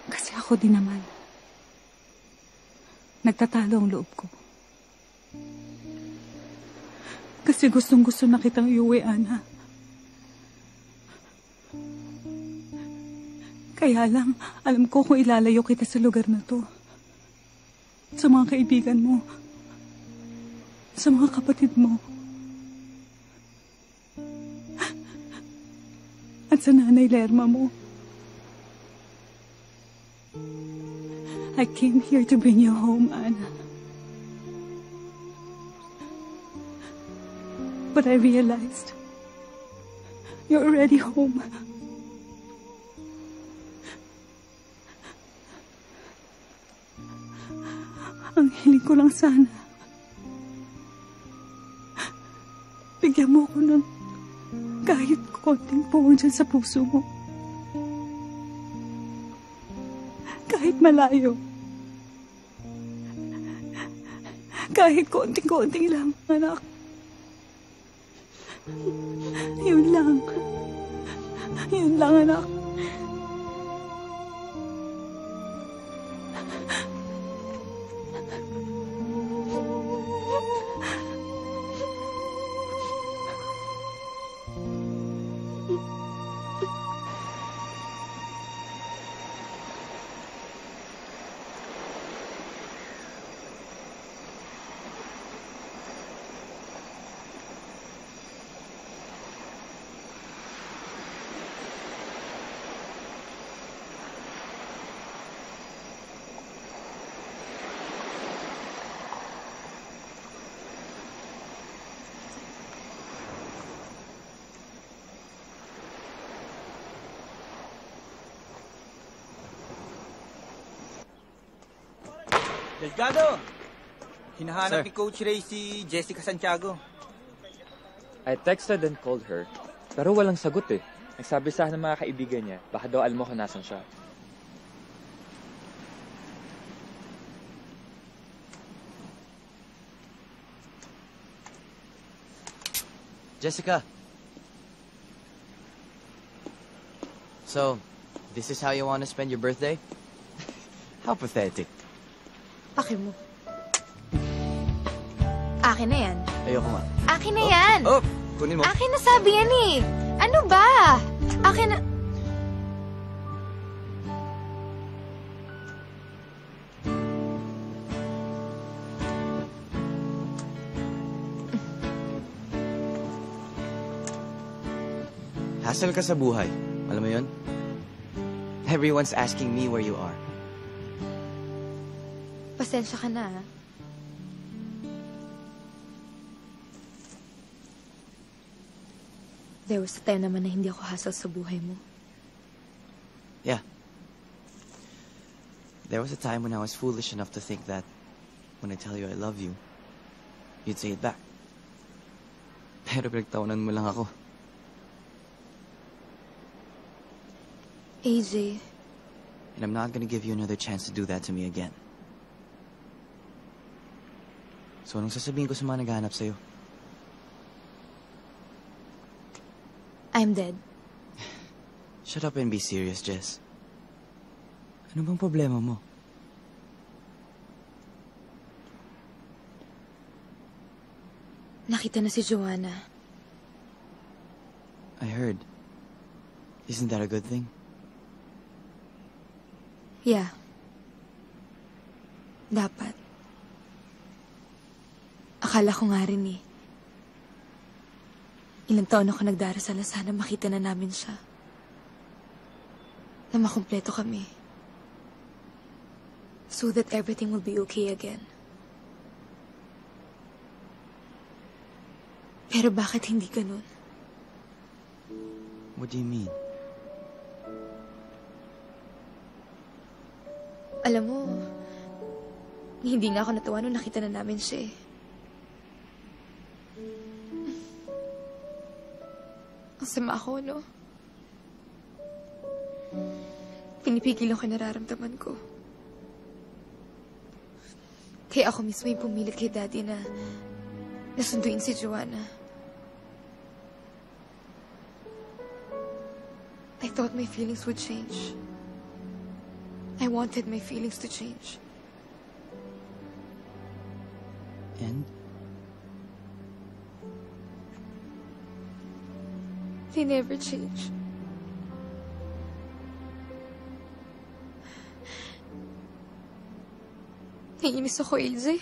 Kasi ako din naman. Nagtatalo ang loob ko. Kasi gustong-gusto na kitang iuwi, Ana. Kaya lang, alam ko kung ilalayo kita sa lugar na to. Sa mga kaibigan mo. Sa mga kapatid mo. At sa nanay Lerma mo. I came here to bring you home, Ana. But I realized you're already home. Ang hiling ko lang sana. Bigyan mo ko ng kahit konting puwang dyan sa puso mo. Kahit malayo. Kahit konting-konting lang, anak. Yun lang. Yun lang, anak. Delgado! Hinahanap ni Coach Ray si Jessica Santiago. I texted and called her, pero walang sagot eh. Nagsabi sa akin ng mga kaibigan niya, baka daw alam mo kung nasan siya. Jessica! So, this is how you want to spend your birthday? How pathetic. Pakin mo. Akin na yan. Ayoko nga. Akin na yan! Oh! Kunin mo. Akin na sabi yan eh! Ano ba? Akin na... Hassle ka sa buhay. Alam mo yun? Everyone's asking me where you are. Pasensya ka na, ha? There was a time naman na hindi ako hassle sa buhay mo. Yeah. There was a time when I was foolish enough to think that when I tell you I love you, you'd say it back. Pero pinagtawanan mo lang ako. AJ. And I'm not gonna give you another chance to do that to me again. So anong sasabihin ko sa mga naghahanap sa'yo? I'm dead. Shut up and be serious, Jess. Ano bang problema mo? Nakita na si Joanna. I heard. Isn't that a good thing? Yeah. Dapat. Akala ko nga rin eh. Ilang taon ako nagdarasal na sana makita na namin siya. Na makumpleto kami. So that everything will be okay again. Pero bakit hindi ganun? What do you mean? Alam mo, hindi nga ako natuwa nung nakita na namin siya eh. Ang sama ako, no? Pinipigil ang kinararamdaman ko. Kaya ako mismo yung pumilit kay Daddy na nasunduin si Joanna. I thought my feelings would change. I wanted my feelings to change. And? They never change. Naiinis ako, AJ.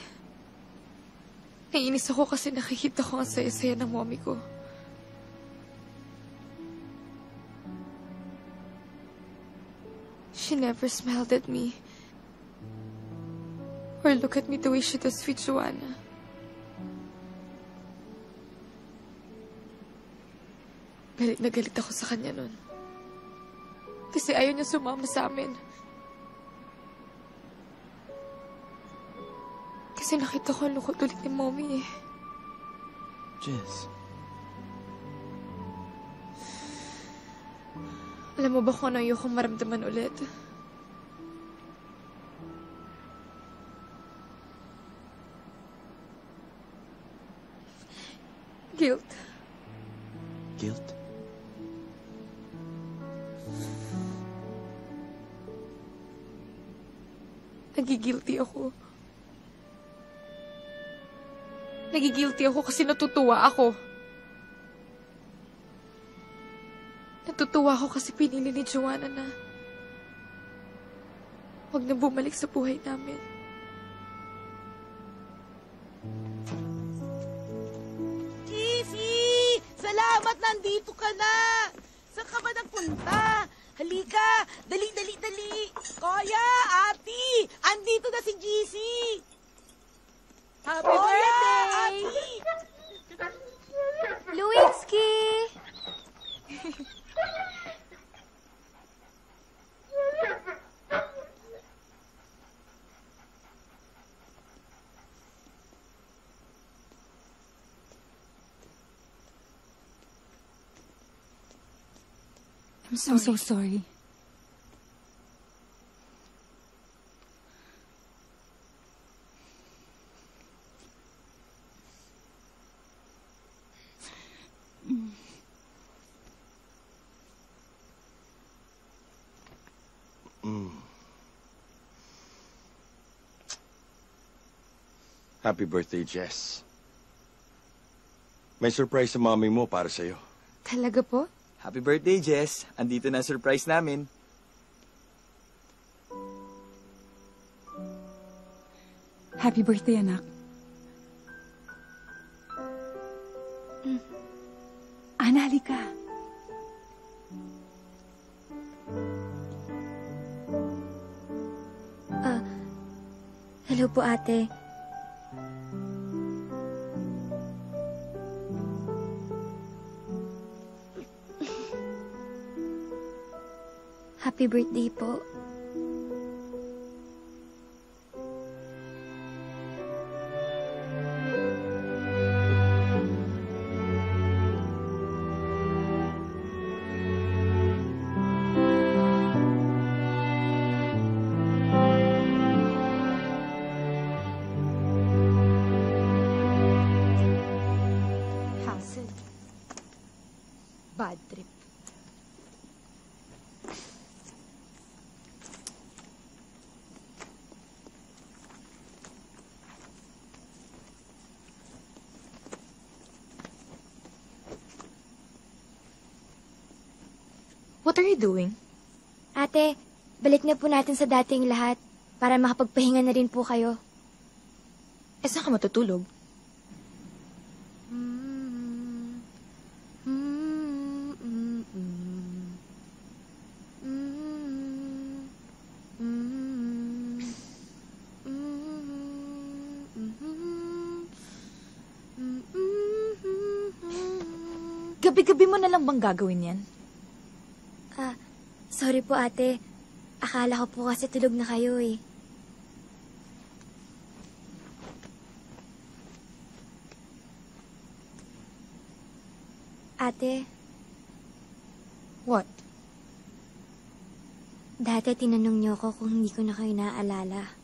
Naiinis ako kasi nakikita ko ang saya-saya ng mommy ko. She never smiled at me, or looked at me the way she does with Joanna. Galit na galit ako sa kanya nun. Kasi ayaw niya sumama sa amin. Kasi nakita ko ang lungkot ulit ni Mommy eh. Jess. Alam mo ba kung ano ayokong maramdaman ulit? Guilt. Guilt? Nagigilty ako. Nagigilty ako kasi natutuwa ako. Natutuwa ako kasi pinili ni Joanna na huwag na bumalik sa buhay namin. Salamat! Nandito ka na! Saan ka ba nagpunta? Halika! Dali, dali, dali! Koya! Ati! Andito na si GC! Happy birthday! Ati! Luitzky! I'm so sorry. Happy birthday, Jess. May surprise sa mami mo para sa'yo. Talaga po? Happy birthday, Jess. Andito na surprise namin. Happy birthday, anak. Ana, halika. Hello po, ate. Happy birthday po. Hassle. Bad trip. What are you doing? Ate, balik na po natin sa dating lahat para makapagpahinga na rin po kayo. Eh, saan ka matutulog? Gabi-gabi mo na lang bang gagawin yan? Sorry po, ate. Akala ko po kasi tulog na kayo, eh. Ate. What? Dati tinanong niyo ako kung hindi ko na kayo naaalala.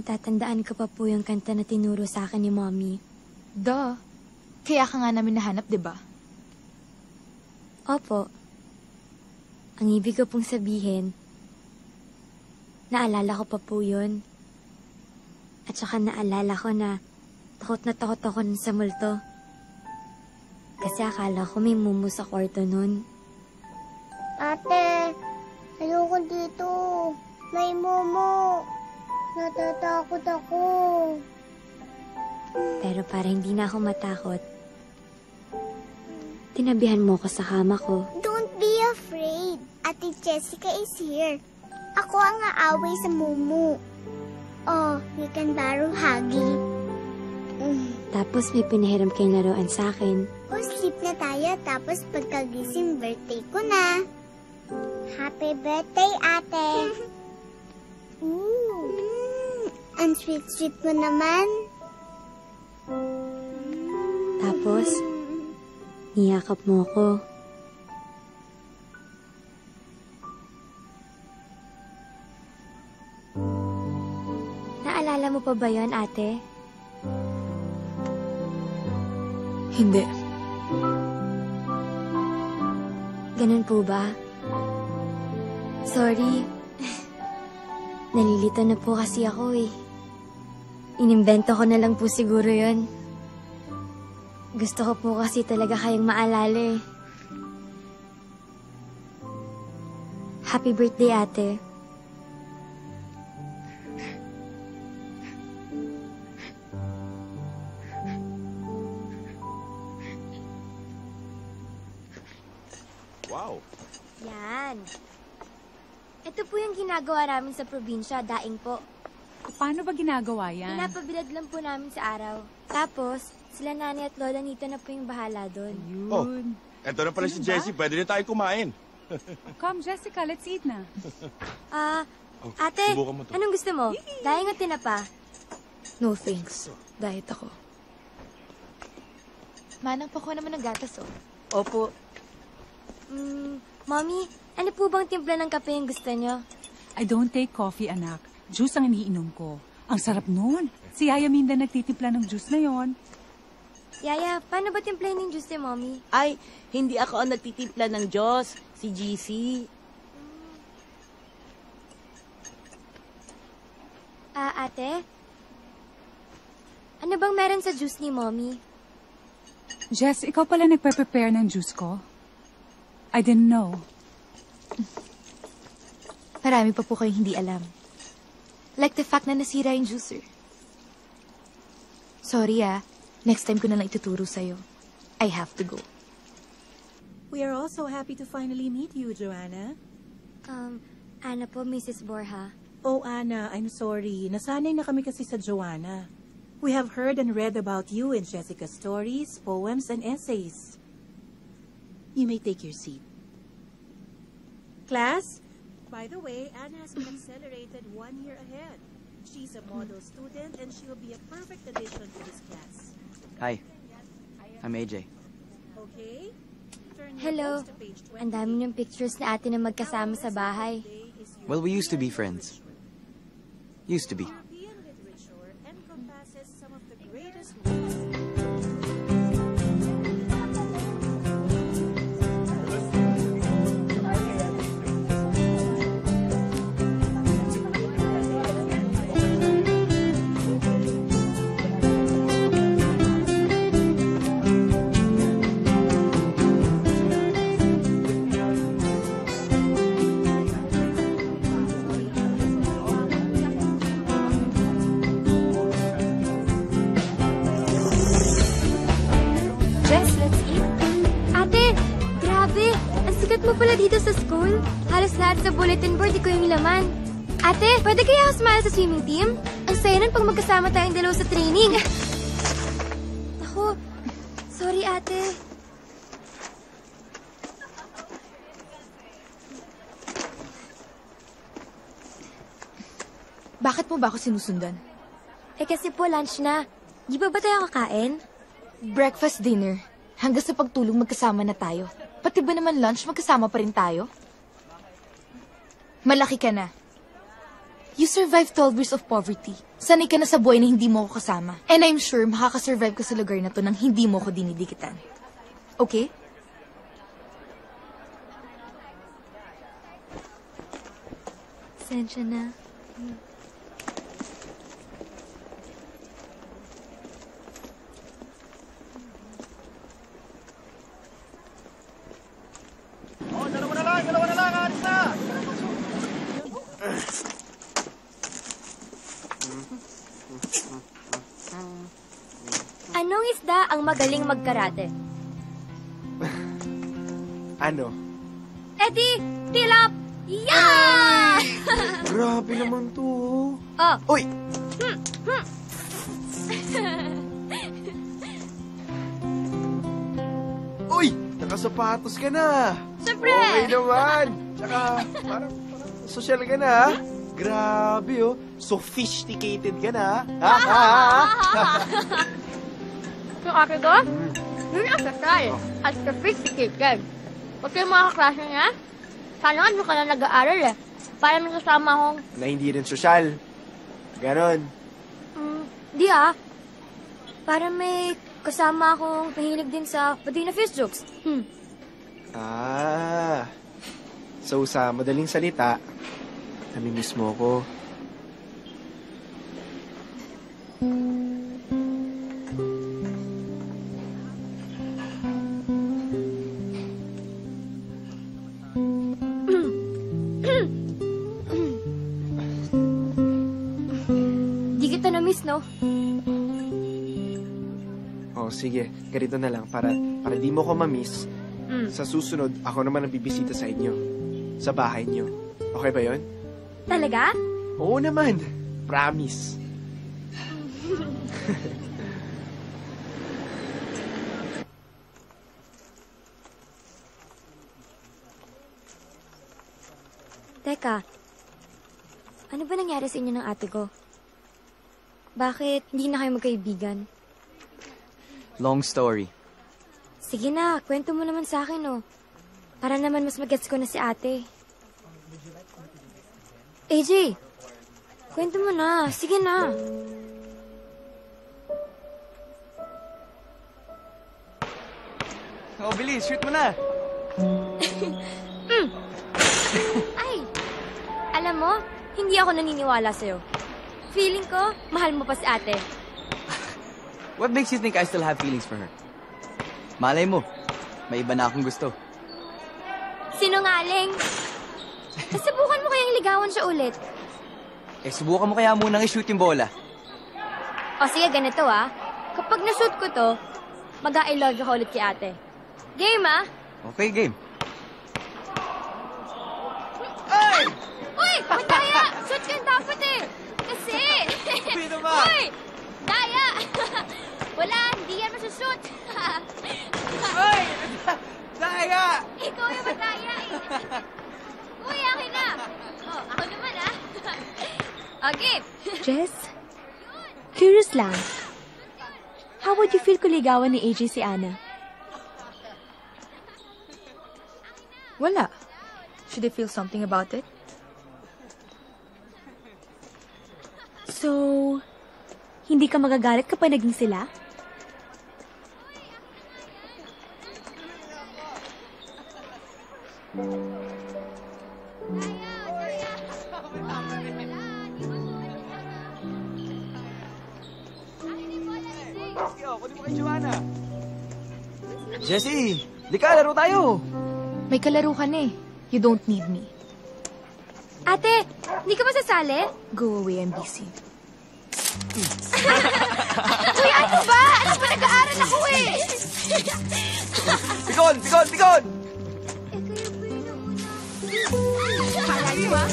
Natatandaan ko pa po yung kanta na tinuro sa akin ni Mommy. Duh. Kaya ka nga namin nahanap, di ba? Opo. Ang ibig ko pong sabihin, naalala ko pa po yun. At saka naalala ko na takot ako nun sa multo. Kasi akala ko may mumu sa kwarto nun. Ate, ayoko dito. May mumu. Natatakot ako. Pero para hindi na ako matakot, tinabihan mo ko sa kama ko. Don't be afraid. Ate Jessica is here. Ako ang aaway sa Mumu. Oh, you can borrow Huggy. Tapos may pinahiram kayong laruan sa akin. Oh, sleep na tayo. Tapos pagkagising, birthday ko na. Happy birthday, ate. Ang sweet-sweet mo naman. Tapos, niyakap mo ko. Naalala mo pa ba yun, ate? Hindi. Ganun po ba? Sorry. Nalilito na po kasi ako, eh. Inimbento ko na lang po siguro yun. Gusto ko po kasi talaga kayong maalala, eh. Happy birthday, ate. Wow! Yan. Ito po yung ginagawa namin sa probinsya, daing po. Paano ba ginagawa yan? Pinapabilad lang po namin sa araw. Tapos, sila nani at lola nito na po yung bahala doon. Oh, eto na pala si Jessie. Pwede na tayo kumain. Come, Jessica. Let's eat na. Ate, anong gusto mo? Daing at tinapa. No thanks. Diet ako. Manang pa ko naman ng gatas, oh. Opo. Mommy, ano po bang timpla ng kape yung gusto nyo? I don't take coffee, anak. Juice ang iniinom ko. Ang sarap nun. Si Ayaminda nagtitimpla ng juice na yon. Yaya, paano ba timplahin yung juice ni Mommy? Ay, hindi ako ang nagtitimpla ng juice. Si GC. Ate? Ano bang meron sa juice ni Mommy? Jess, ikaw pala nagpe-prepare ng juice ko? I didn't know. Marami pa po kayong hindi alam. Like the fact na nasira yung juicer. Sorry ah. Next time ko na lang ituturo sa'yo. I have to go. We are all so happy to finally meet you, Joanna. Ana po, Mrs. Borja. Oh, Ana, I'm sorry. Nasanay na kami kasi sa Joanna. We have heard and read about you in Jessica's stories, poems, and essays. You may take your seat. Class? By the way, Ana has been accelerated 1 year ahead. She's a model student and she will be a perfect addition to this class. Hi, I'm AJ. Okay. Hello. Ang dami niyong pictures na atin na magkasama sa bahay. Well, we used to be friends. Used to be. Bulletin board, di ko yung laman. Ate, pwede kaya ako sumali sa swimming team? Ang saya nun pag magkasama tayong dalawa sa training. Ako, sorry ate. Bakit mo ba ako sinusundan? Eh kasi po lunch na. Di ba tayo kakain? Breakfast, dinner. Hanggang sa pagtulog magkasama na tayo. Pati ba naman lunch magkasama pa rin tayo? Malaki ka na. You survived 12 years of poverty. Sanay ka na sa buhay na hindi mo ko kasama. And I'm sure makakasurvive ka sa lugar na to nang hindi mo ko dinidikitan. Okay? Sensya na. Magaling magkarate. Ano? Eh di, tilap! Yeah! Grabe naman to. Oh. Uy! Uy! Nakasapatos ka na! Siyempre! Okay naman! Tsaka, parang social ka na, ha? Grabe, oh. Sophisticated ka na, ha? Ha? Yung akin doon, yun ang sasay at sophisticated. Okay, mga kaklase niya, sana ano ka na nag-aaral eh, para may kasama akong... Na hindi rin sosyal. Ganon. Di ah. Para may kasama akong pahilig din sa pati na face jokes. Ah. So sa madaling salita, namimiss mo ko. Sige, ganito na lang para di mo ko mamiss. Sa susunod, ako naman ang bibisita sa inyo. Sa bahay niyo. Okay ba yun? Talaga? Oo naman. Promise. Teka, ano ba nangyari sa inyo ng ate ko? Bakit hindi na kayo magkaibigan? Long story. Sige na, kwento mo naman sa akin, oh. Para naman mas mag-gets ko na si ate. AJ! Kwento mo na. Sige na. Oh, bilis. Shoot mo na. Ay! Alam mo, hindi ako naniniwala sa'yo. Feeling ko, mahal mo pa si ate. What makes you think I still have feelings for her? Malay mo, may iba na akong gusto. Sinungaling! Nasubukan mo kayang ligawan siya ulit. Eh, subukan mo kaya munang i-shoot yung bola. O sige, ganito ah. Kapag na-shoot ko to, mag-I love you ulit kay ate. Game ah? Okay, game. Ay! Uy! Mataya! Shoot ka dapat eh! Kasi! Pino ba? Uy! Daya! Wala, hindi yan masushoot. Uy! Daya! Ikaw yung mataya eh. Uy, akin na! Oh, ako naman ah. Okay. Jess, curious lang. How would you feel kung ligawan ni AJ si Ana? Wala. Should I feel something about it? So, hindi ka magagalit kapag naging sila? Jessie, di ka, laro tayo. May kalaro ka na eh. You don't need me. Ate, hindi ka ba sasali? Go away, I'm busy. Uy, ano ba? Ano ba nag-aaral ako eh? Pikon, pikon, pikon! Kaya niyo ah.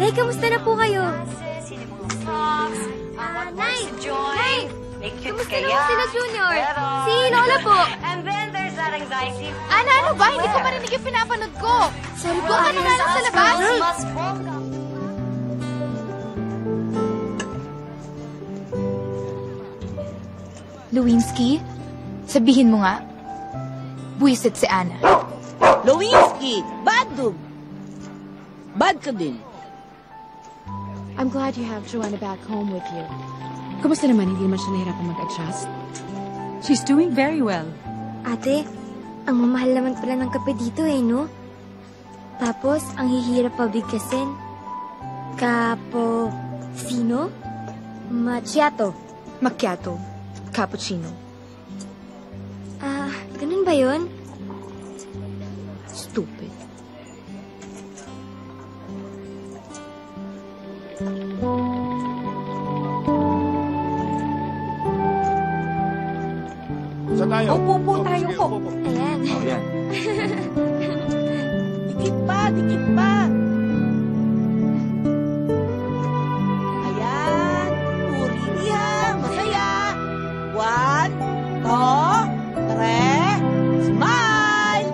Nay, kamusta na po kayo? Nay! Nay! Kamusta naman sila, Junior? Si Lola po. Ana, ano ba? Hindi ko marinig yung pinapanood ko. Sorry po, ano na lang sa labas? Lewinsky, sabihin mo nga, buwisit si Ana. Lewinsky, bad dog. Bad ka din. I'm glad you have Joanna back home with you. Kumusta naman, hindi naman siya nahirapang mag-adjust? She's doing very well. Ate, ang mamahal naman pala ng kape dito eh, no? Tapos, ang hihirap pabigkasin. Capo... Sino? Macchiato. Macchiato. Cappuccino. Ah, ganun ba yun? Stupid. Saan tayo? Opo po tayo po. Ayan. Oh, yan. Dikit pa, dikit pa. Ayan. Puri niya. Masaya. 1, 2, 3. Smile!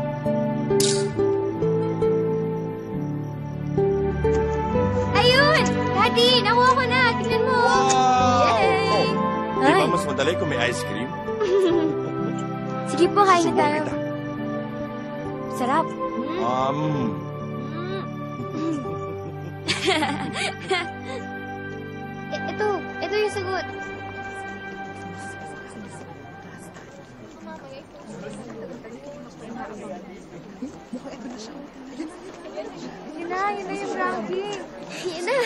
Ayun! Daddy, nakuha ko na. Tingnan mo. Wow! Yay! Oh, di ba mas madali kung may ice cream? Sige po, kain na tayo. Sarap. Ito yung sagot. Yun na yung ranking. Yun na.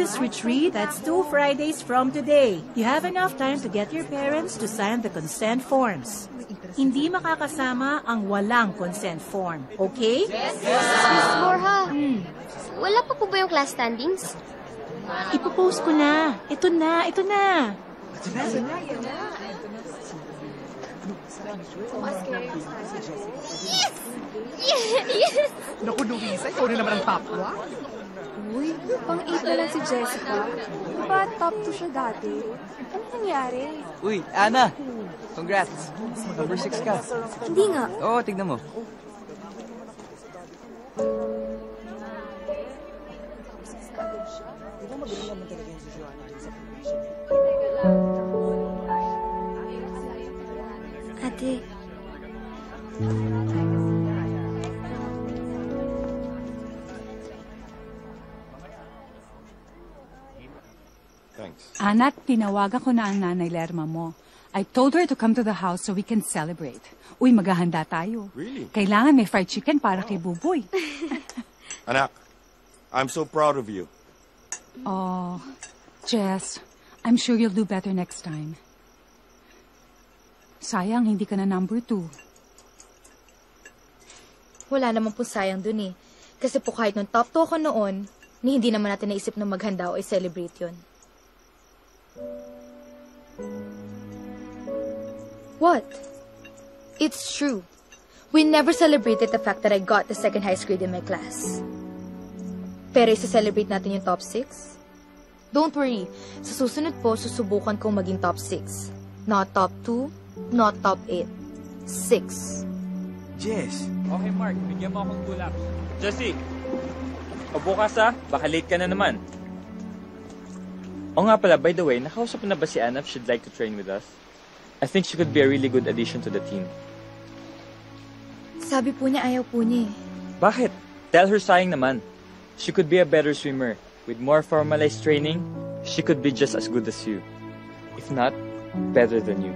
This retreat, that's 2 Fridays from today. You have enough time to get your parents to sign the consent forms. Hindi makakasama ang walang consent form, okay? Yes, Miss Morha. Wala pa po ba yung class standings? Ipopost ko na. Ito na, ito na. Yes! Yes! Naku, Luisa, ikaw rin naman ang top 1. Uy, pang 8 na lang si Jessica. Diba top 2 siya dati? Ano nangyari? Uy, Ana! Congrats! Number 6 ka. Hindi nga. Oo, tignan mo. Di ba magaling naman talaga yung si Joanna sa formation? Ate. Thanks. Anak, tinawagan ko na ang nanay Lerma mo. I told her to come to the house so we can celebrate. Uy, maghahanda tayo. Really? Kailangan may fried chicken para kay Buboy. Anak, I'm so proud of you. Oh, Jess, I'm sure you'll do better next time. Sayang, hindi ka na number 2. Wala naman po sayang dun eh. Kasi po kahit nung top 2 ako noon, hindi naman natin naisip na maghanda o i-celebrate yun. What? It's true. We never celebrated the fact that I got the second highest grade in my class. Pero isa-celebrate natin yung top 6? Don't worry, sa susunod po, susubukan kong maging top 6. Not top 2, not top 8. 6. Jess! Okay, Mark, bigyan mo akong tulap. Jessie! O bukas ha, baka late ka na naman. O nga pala, by the way, nakausap na ba si Ana if she'd like to train with us? I think she could be a really good addition to the team. Sabi po niya, ayaw po niya. Bakit? Tell her sayang naman. She could be a better swimmer. With more formalized training, she could be just as good as you. If not, better than you.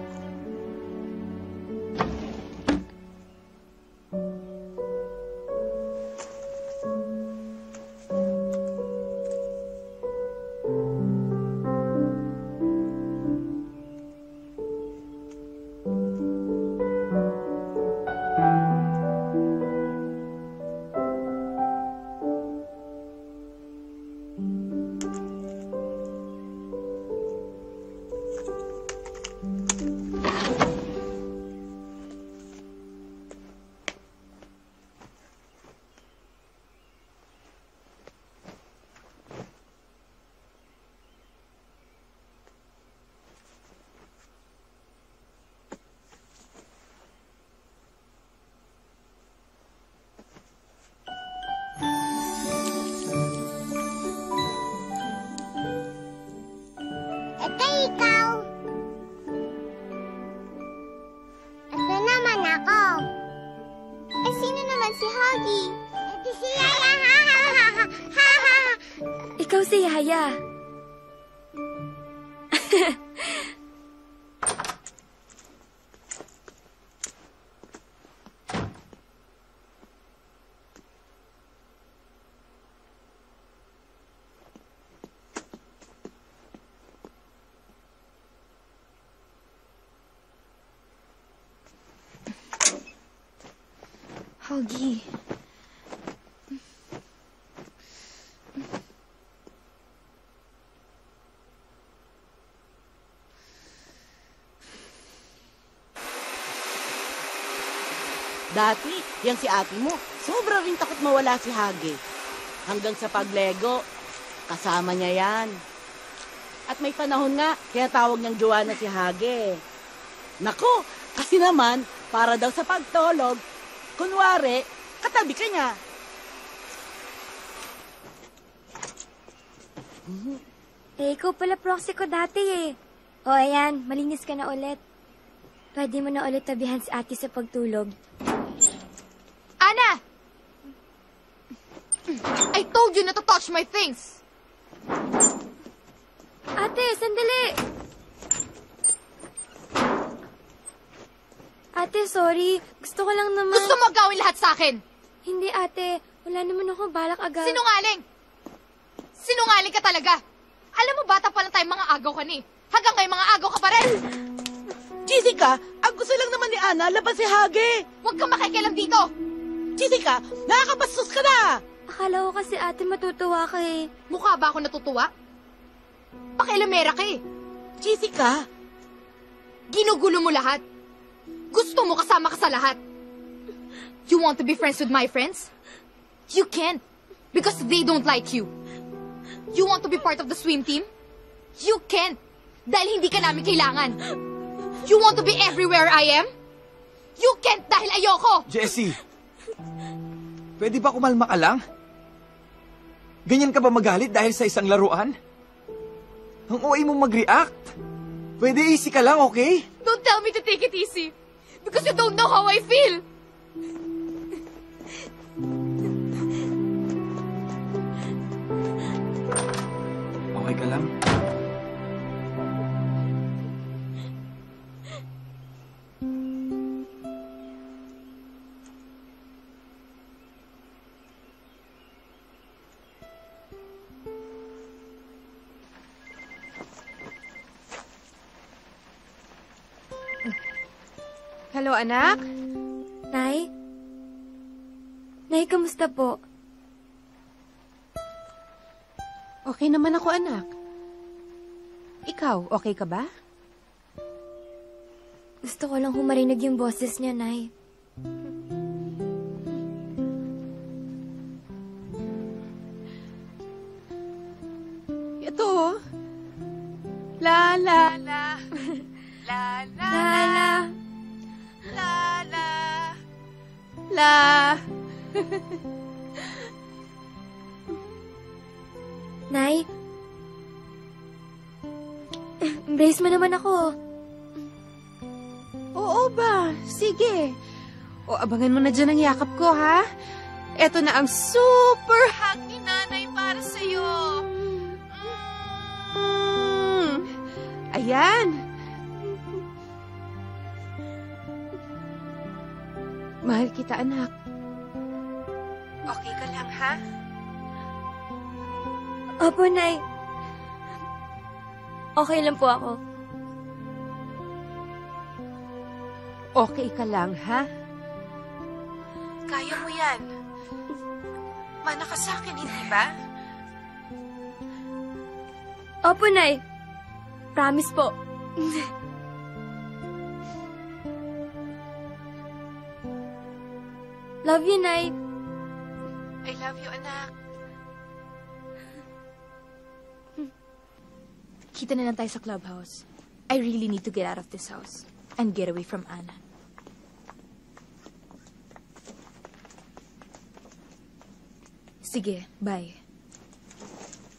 Hogi. Dati, yang si ate mo, sobra rin takot mawala si Hagi. Hanggang sa paglego, kasama niya yan. At may panahon nga, kaya tawag niyang Joanna si Hagi. Nako, kasi naman, para daw sa pagtulog, kunwari, katabi ka niya. Eh, ikaw pala proxy ko dati eh. O ayan, malinis ka na ulit. Pwede mo na ulit tabihan si ate sa pagtulog. Ana! I told you not to touch my things! Ate, sandali! Ate, sorry. Gusto ko lang naman... Gusto mo gawin lahat sa akin? Hindi, ate. Wala naman akong balak agad. Sinungaling! Sinungaling ka talaga! Alam mo, bata pa lang tayo mga agaw ka ni. Hanggang ngayon mga agaw ka pa rin! Jessica, ang gusto lang naman ni Ana, labas si Hagi! Huwag kang makikialam dito! Jessica, nakakabastos ka na! Akala ko kasi ate matutuwa ka eh. Mukha ba ako natutuwa? Pakialamera ka eh. Jessica! Ginugulo mo lahat! Gusto mo kasama ka sa lahat? You want to be friends with my friends? You can. Because they don't like you. You want to be part of the swim team? You can't. Dahil hindi ka namin kailangan. You want to be everywhere I am? You can't dahil ayoko. Jessie, pwede ba kumalma ka lang? Ganyan ka ba magalit dahil sa isang laruan? Ang OA mo mag-react. Pwede easy ka lang, okay? Don't tell me to take it easy. Because you don't know how I feel. Okay ka lang? Hello, anak? Nay? Nay, kamusta po? Okay naman ako, anak. Ikaw, okay ka ba? Gusto ko lang humarinig yung boses niya, Nay. Ito, oh. La, la, la. La, la, la, la. La, la, la. Nay, embrace mo naman ako. Oo ba? Sige. O, abangan mo na dyan ang yakap ko, ha? Eto na ang super hug ni nanay para sa'yo. Ayan. Mahal kita, anak. Okay ka lang, ha? Opo, Nay. Okay lang po ako. Okay ka lang, ha? Kaya mo yan. Mana ka sa akin, hindi ba? Opo, Nay. Promise po. Love you, Nay. I love you, anak. Kita na lang tayo sa clubhouse. I really need to get out of this house and get away from Ana. Sige, bye.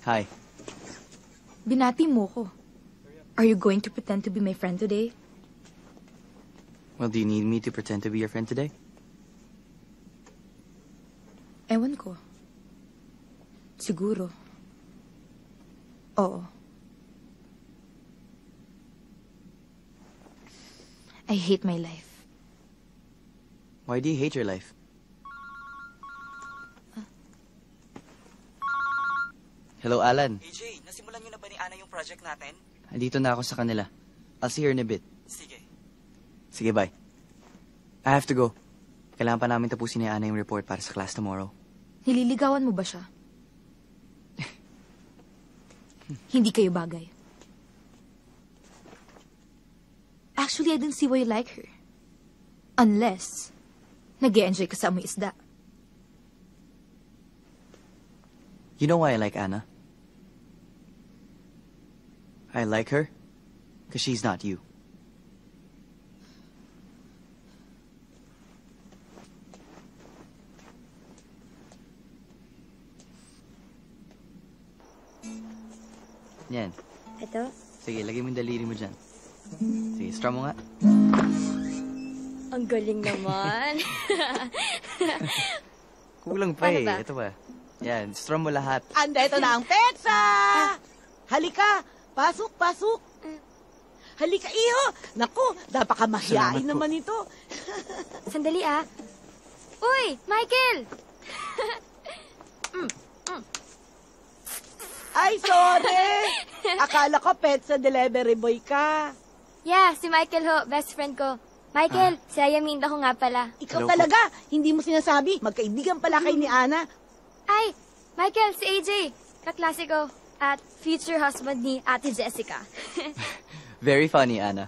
Hi. Binati mo ko. Are you going to pretend to be my friend today? Well, do you need me to pretend to be your friend today? Ewan ko. Siguro. Oo. I hate my life. Why do you hate your life? Huh? Hello, Alan. AJ, nasimulan niyo na ba ni Ana yung project natin? Andito na ako sa kanila. I'll see her in a bit. Sige. Sige, bye. I have to go. Kailangan pa namin tapusin ni Ana yung report para sa class tomorrow. Nililigawan mo ba siya? Hindi kayo bagay. Actually, I didn't see why you like her. Unless, nag-e-enjoy ka sa amoy isda. You know why I like Ana? I like her because she's not you. Yan. Ito? Sige, lagay mo yung daliri mo dyan. Sige, straw mo nga. Ang galing naman. Kulang pa eh. Ito ba? Yan, straw mo lahat. Anda, ito na ang petsa! Halika! Pasok, pasok! Halika, iho! Naku, dapat ka mahiyain naman ito. Sandali ah. Uy, Michael! Ay, sorry! Akala ko petsa delivery boy ka. Yeah, si Michael ho, best friend ko. Michael, si Ayaminda ko nga pala. Ikaw talaga, hindi mo sinasabi. Magkaibigan pala kay ni Ana. Ay, Michael, si AJ, kaklase ko at future husband ni Ate Jessica. Very funny, Ana.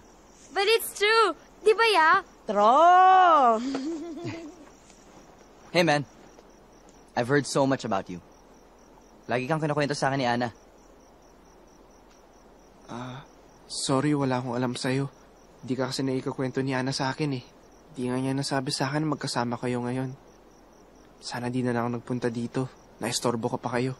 But it's true, di ba ya? True! Hey man, I've heard so much about you. Lagi kang kinakwento sa akin ni Ana. Sorry, wala akong alam sa'yo. Di ka kasi naikakwento ni Ana sa akin eh. Di nga niya nasabi sa akin magkasama kayo ngayon. Sana di na lang ako nagpunta dito. Naistorbo ko pa kayo.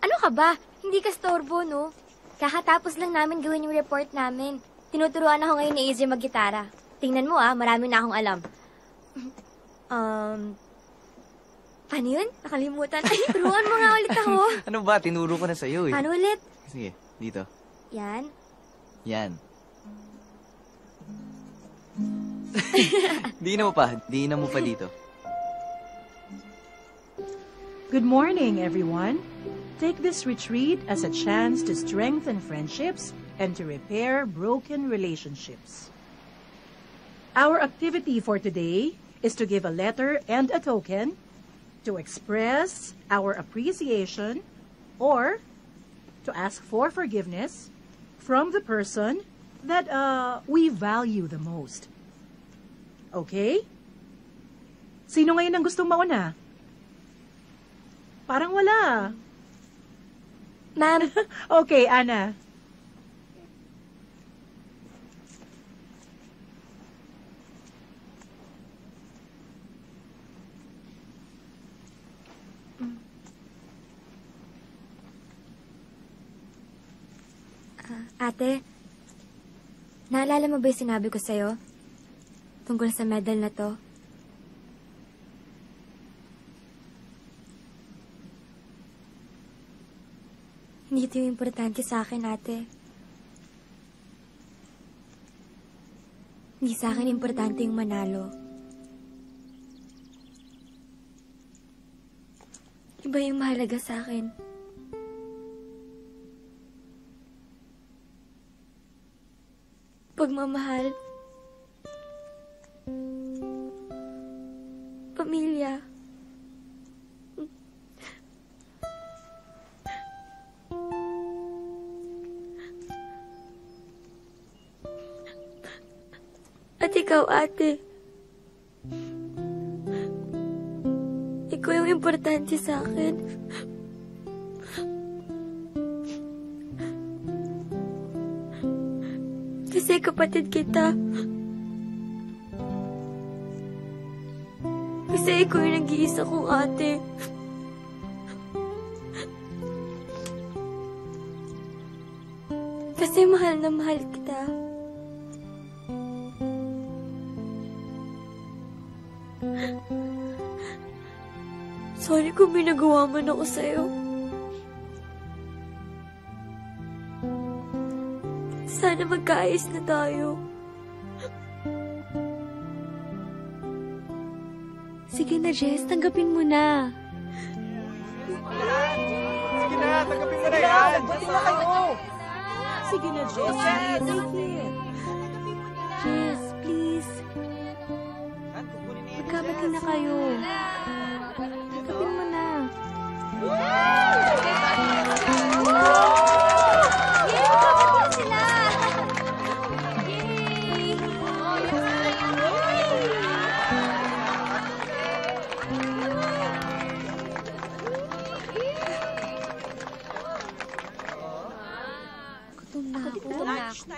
Ano ka ba? Hindi ka storbo, no? Kakatapos lang namin gawin yung report namin. Tinuturuan ako ngayon ni AJ mag-gitara. Tingnan mo ah, marami na akong alam. Paano yun? Nakalimutan. Ay, turuan mo nga ulit ako. Ano ba? Tinuro ko na sa'yo eh. Paano ulit? Sige, dito. Yan. Yan. Diinan mo pa dito. Good morning, everyone. Take this retreat as a chance to strengthen friendships and to repair broken relationships. Our activity for today is to give a letter and a token to express our appreciation or to ask for forgiveness from the person that we value the most. Okay? Sino ngayon ang gustong mauna? Parang wala. Ma'am. Okay, Ana. Ate, naalala mo ba yung sinabi ko sa'yo tungkol sa medal na to? Hindi ito yung importante sa akin, ate. Hindi sa akin importante yung manalo. Iba yung mahalaga sa akin. Pagmamahal. Pamilya. At ikaw, ate. Ikaw yung importante sa akin. Kasi kapatid kita. Kasi ikaw yung nag-iisa kong ate. Kasi mahal na mahal kita. Sorry kung binagawa man ako sa'yo. Sana magkaayos na tayo. Sige na, Jess. Tanggapin mo na. Sige na, tanggapin mo na yan. Sige na, Jess. Thank you. Jess, please. Magkabati na kayo. Tanggapin mo na.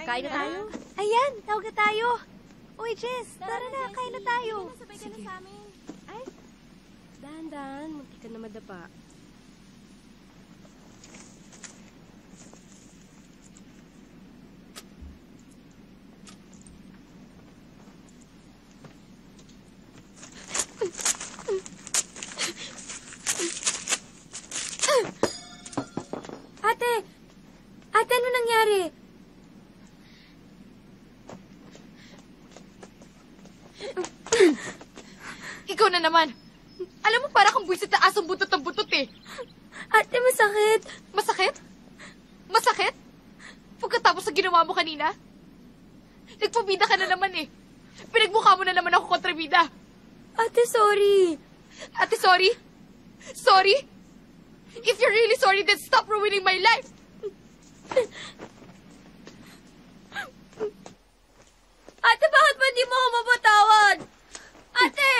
Kain na tayo? Ayan, tawag na tayo. Uy, Jess, tara na, kain na tayo. Sige. Ay, dahan-dahan, munti ka na madapa. Ate, ano nangyari? Ikaw na naman. Alam mo, para kang buwisit na asong buntot ng buntot eh. Ate, masakit. Masakit? Masakit? Pagkatapos na ginawa mo kanina? Nagpabida ka na naman eh. Pinagmukha mo na naman ako kontrabida. Ate, sorry. Ate, sorry? Sorry? If you're really sorry, then stop ruining my life. Ate, bakit ba hindi mo ako mapatawad? Ate!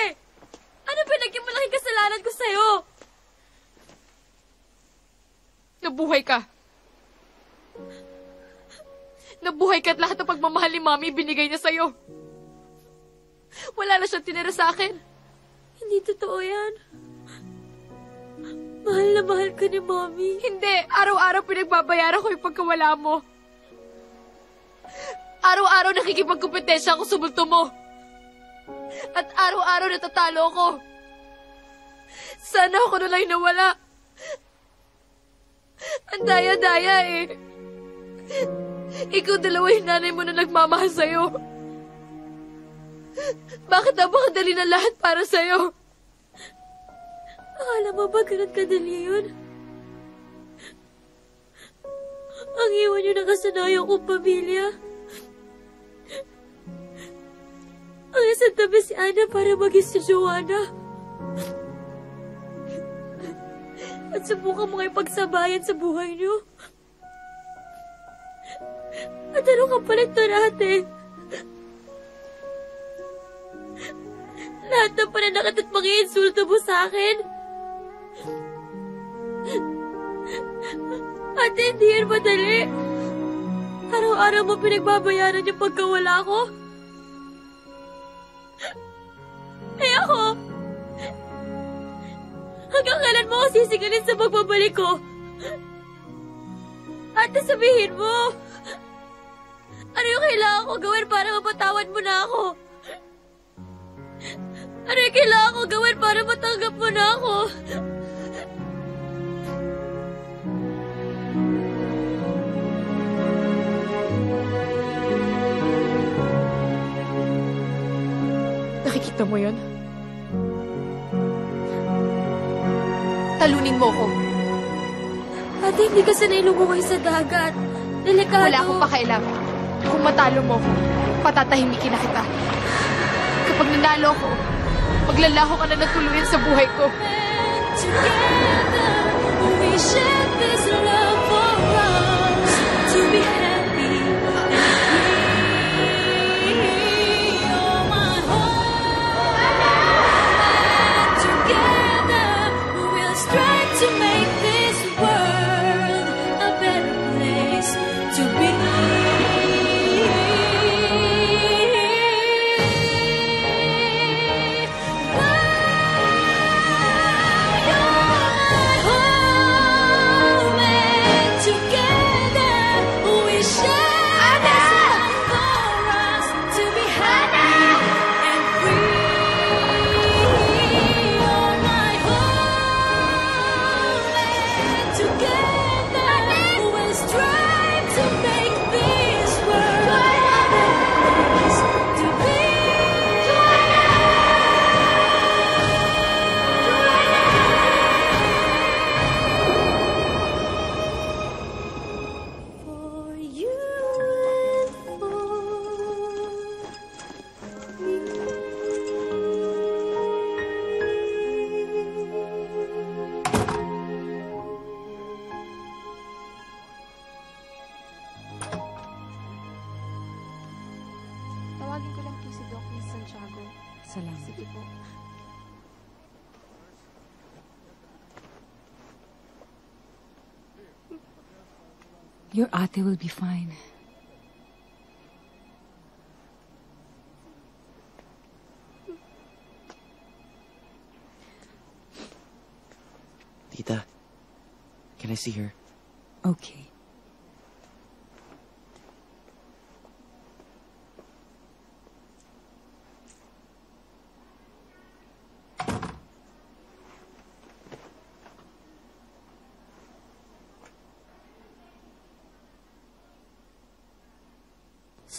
Ano pinaging malaking kasalanan ko sa'yo? Mami binigay niya sa'yo. Wala na siyang tinira sa akin. Hindi totoo yan. Mahal na mahal ka ni Mami. Hindi. Araw-araw pinagbabayaran ko yung pagkawala mo. Araw-araw nakikipagkompetensya ako sa multo mo. At araw-araw natatalo ako. Sana ako na lang nawala. Ang daya-daya eh. Ikaw dalawa yung nanay mo na nagmamahal sa'yo. Bakit napakadali na lahat para sa'yo? Akala mo ba ganun kadali yun? Ang iwan niyo na kasanayan kong pamilya. Ang isang tabi si Ana para maging si Joanna. At subukan mo kayo pagsabayan sa buhay niyo. At anong kapalit na natin? Lahat ng pananakit at mga insulto mo sa akin. At hindi yan madali. Araw-araw mo pinagbabayaran yung pagkawala ko. Eh ako, hanggang kailan mo ako sisigalin sa pagbabalik ko? At nasabihin mo, ano yung kailangan ko gawin para mapatawad mo na ako? Ano yung kailangan ko gawin para matanggap mo na ako? Nakikita mo yun? Talunin mo ko. Ate, hindi ka sanay lumuhay sa dagat. Delikado. Wala akong pakialam. Kung matalo mo ko, patatahimikin na kita. Kapag nanalo ko, maglalaho ka na ng tuluyan sa buhay ko. Together, we share this love for us to be happy and free. Oh, my heart. Together, we will strive to make this world a better place to be. Your ate will be fine. Tita, can I see her? Okay.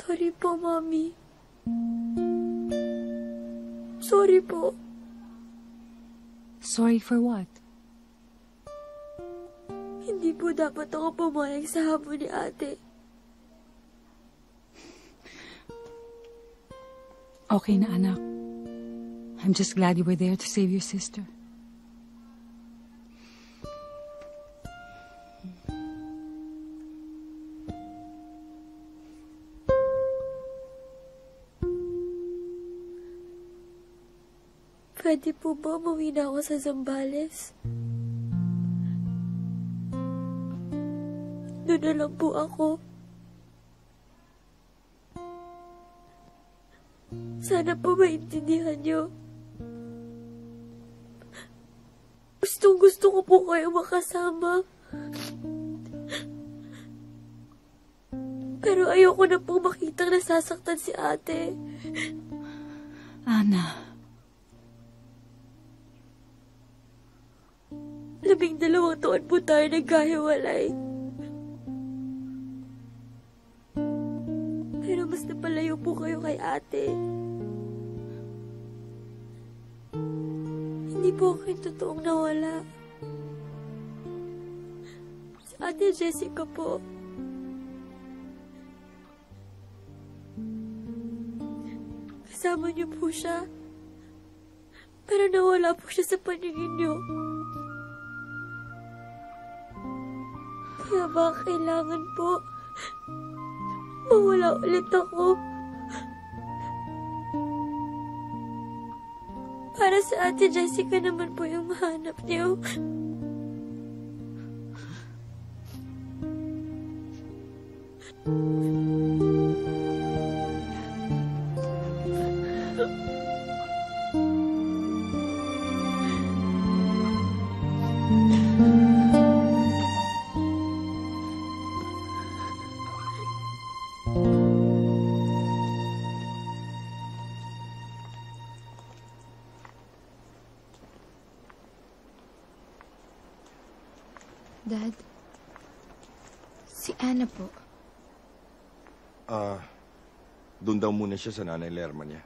Sorry po, Mami. Sorry po. Sorry for what? Hindi po dapat ako pumayag sa hamon ni ate. Okay na, anak. I'm just glad you were there to save your sister. Pwede po ba umuwi na ako sa Zambales? Doon na lang po ako. Sana po maintindihan niyo. Gustong-gusto ko po kayo makasama. Pero ayoko na po makitang nasasaktan si ate. Ana. 12 taon po tayo nagkahiwalay. Pero mas napalayo po kayo kay ate. Hindi po kayo totoong nawala. Si Ate Jessica po. Kasama niyo po siya. Pero nawala po siya sa paningin niyo. Kaya ba kailangan po mawala ulit ako para sa Ate Jessica naman po yung mahanap niyo. Dad, si Ana po. Doon daw muna siya sa nanay Lerma niya.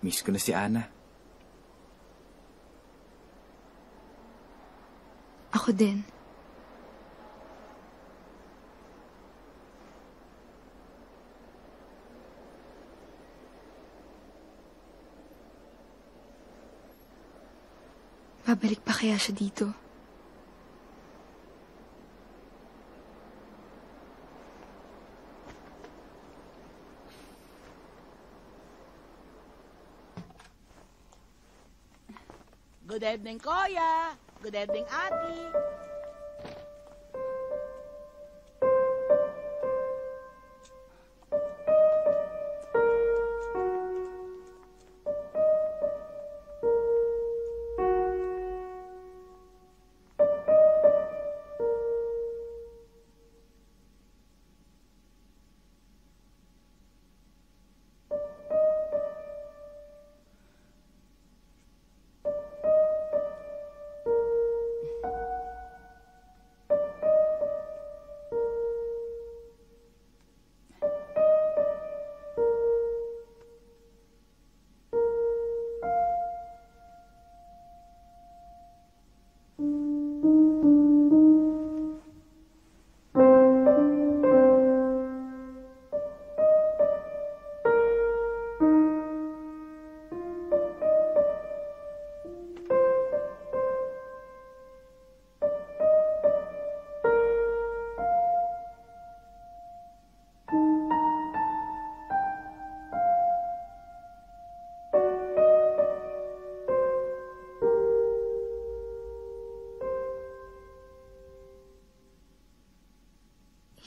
Miss ko na si Ana. Ako din. Babalik pa kaya siya dito? Good evening, Koya! Good evening, Ati!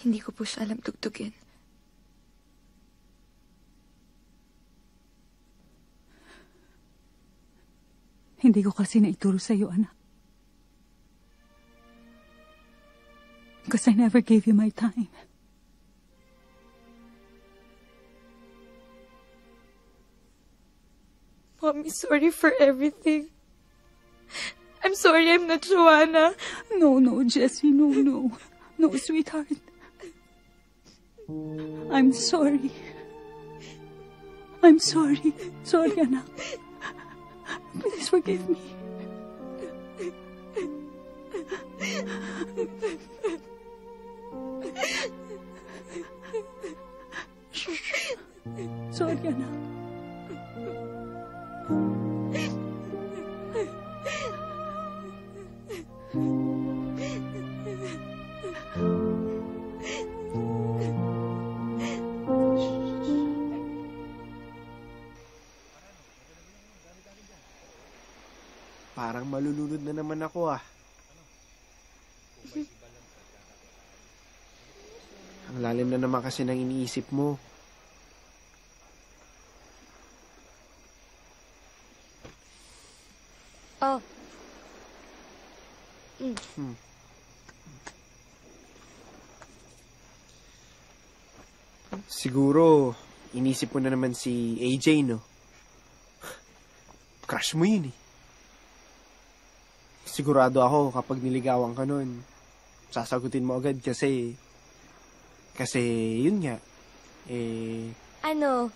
Hindi ko po siya alam tugtugin. Hindi ko kasi naituro sa'yo, anak. Because I never gave you my time. Mommy, sorry for everything. I'm sorry, I'm not Joanna. No, no, Jessie, no, no. No, sweetheart. I'm sorry. I'm sorry. Sorry, anak. Please forgive me. Shh. Sorry, anak. Parang malulunod na naman ako, ah. Ang lalim na naman kasi ng iniisip mo. Oh. Mm. Hmm. Siguro, inisip mo na naman si AJ, no? Crush mo yun, eh. Sigurado ako kapag niligawan ka nun, sasagutin mo agad kasi... Kasi, yun nga, eh... Ano?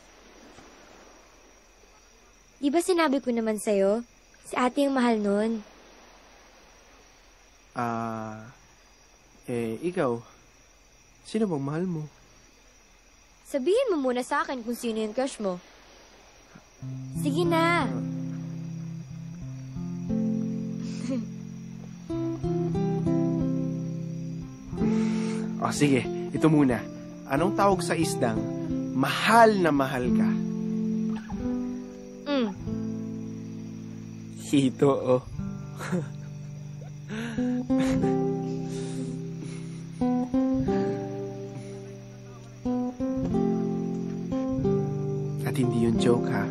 Di ba sinabi ko naman sa'yo, si ate yung mahal nun? Ikaw, sino bang mahal mo? Sabihin mo muna sa akin kung sino yung crush mo. Sige na! O, sige. Ito muna. Anong tawag sa isdang mahal na mahal ka? Mm. Hito, oh. At hindi yung joke, ha?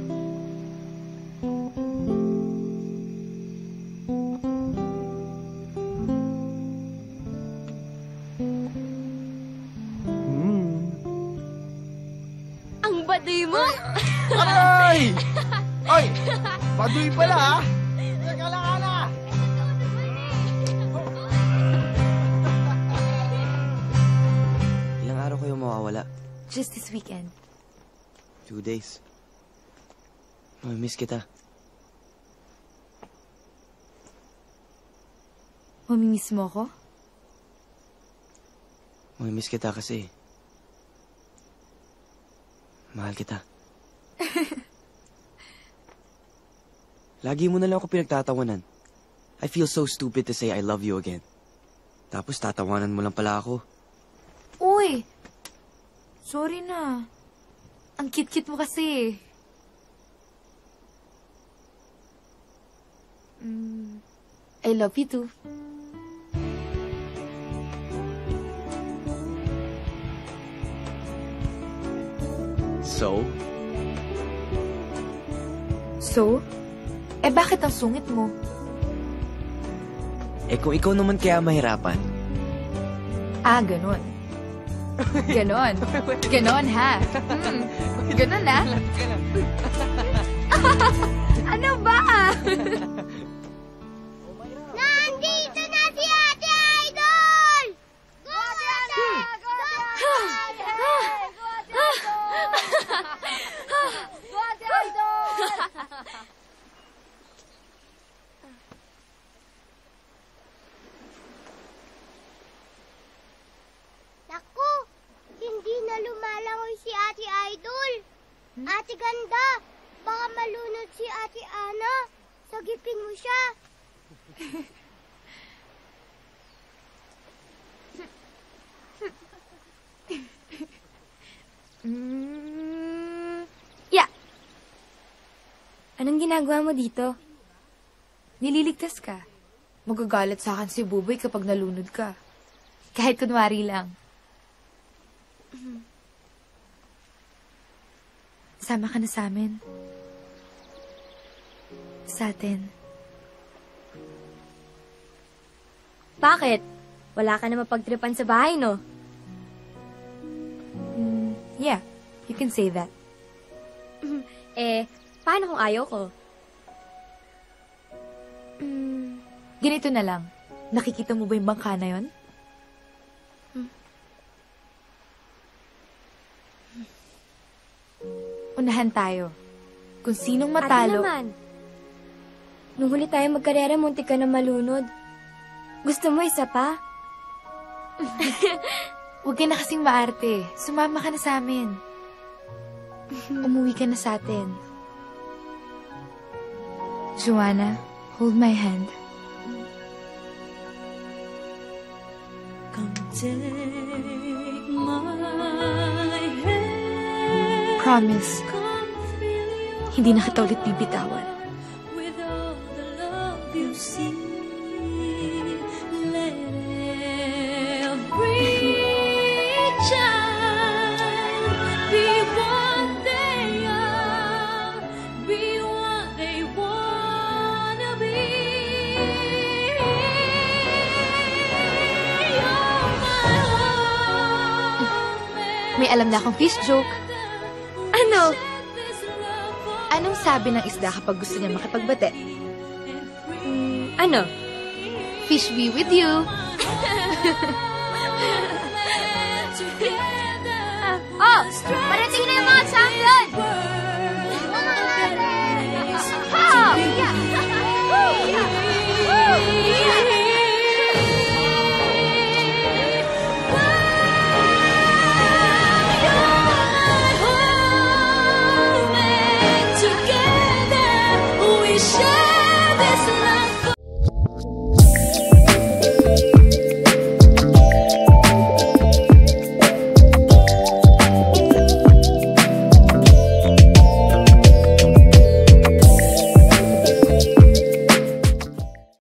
Paduy pala, ha? Teka lang, Ana! Ilang araw kayo mawawala? Just this weekend. 2 days. Mamimiss kita. Mamimiss mo ako? Mamimiss kita kasi... Mahal kita. Lagi mo na lang ako pinagtatawanan. I feel so stupid to say I love you again. Tapos tatawanan mo lang pala ako. Uy! Sorry na. Ang cute-cute mo kasi. I love you too. So? So? Eh, bakit ang sungit mo? Eh, kung ikaw naman kaya mahirapan. Ah, ganun. Ganun. Ganun, ha? Hmm. Ganun, ha? Ano ba? Nandito na si Ate Idol! Go, Ate! Go, Ate! Go, Ate! Go, Ate Idol! Hindi na lumalangoy si Ate Idol. Ate Ganda, baka malunod si Ate Ana. Sagipin mo siya. Yeah. Anong ginagawa mo dito? Nililigtas ka. Magagalit sa akin si Buboy kapag nalunod ka. Kahit kunwari lang. Sama ka na sa amin. Sa atin. Bakit? Wala ka na mapagtripan sa bahay, no? Yeah, you can say that. Eh, paano kung ayaw ko? Ganito na lang. Nakikita mo ba yung bangka na yun? Unahan tayo. Kung sinong matalo... Ano naman? Nung huli tayo magkarera, muntik ka na malunod. Gusto mo isa pa? Huwag ka na kasing maarte. Sumama ka na sa amin. Umuwi ka na sa atin. Joanna, hold my hand. Come take my hand. Promise, hindi na kita ulit bibitawan. With all the love you see. May alam na akong fish joke. Ano? Anong sabi ng isda kapag gusto niya makipagbate? Ano? Fish be with you.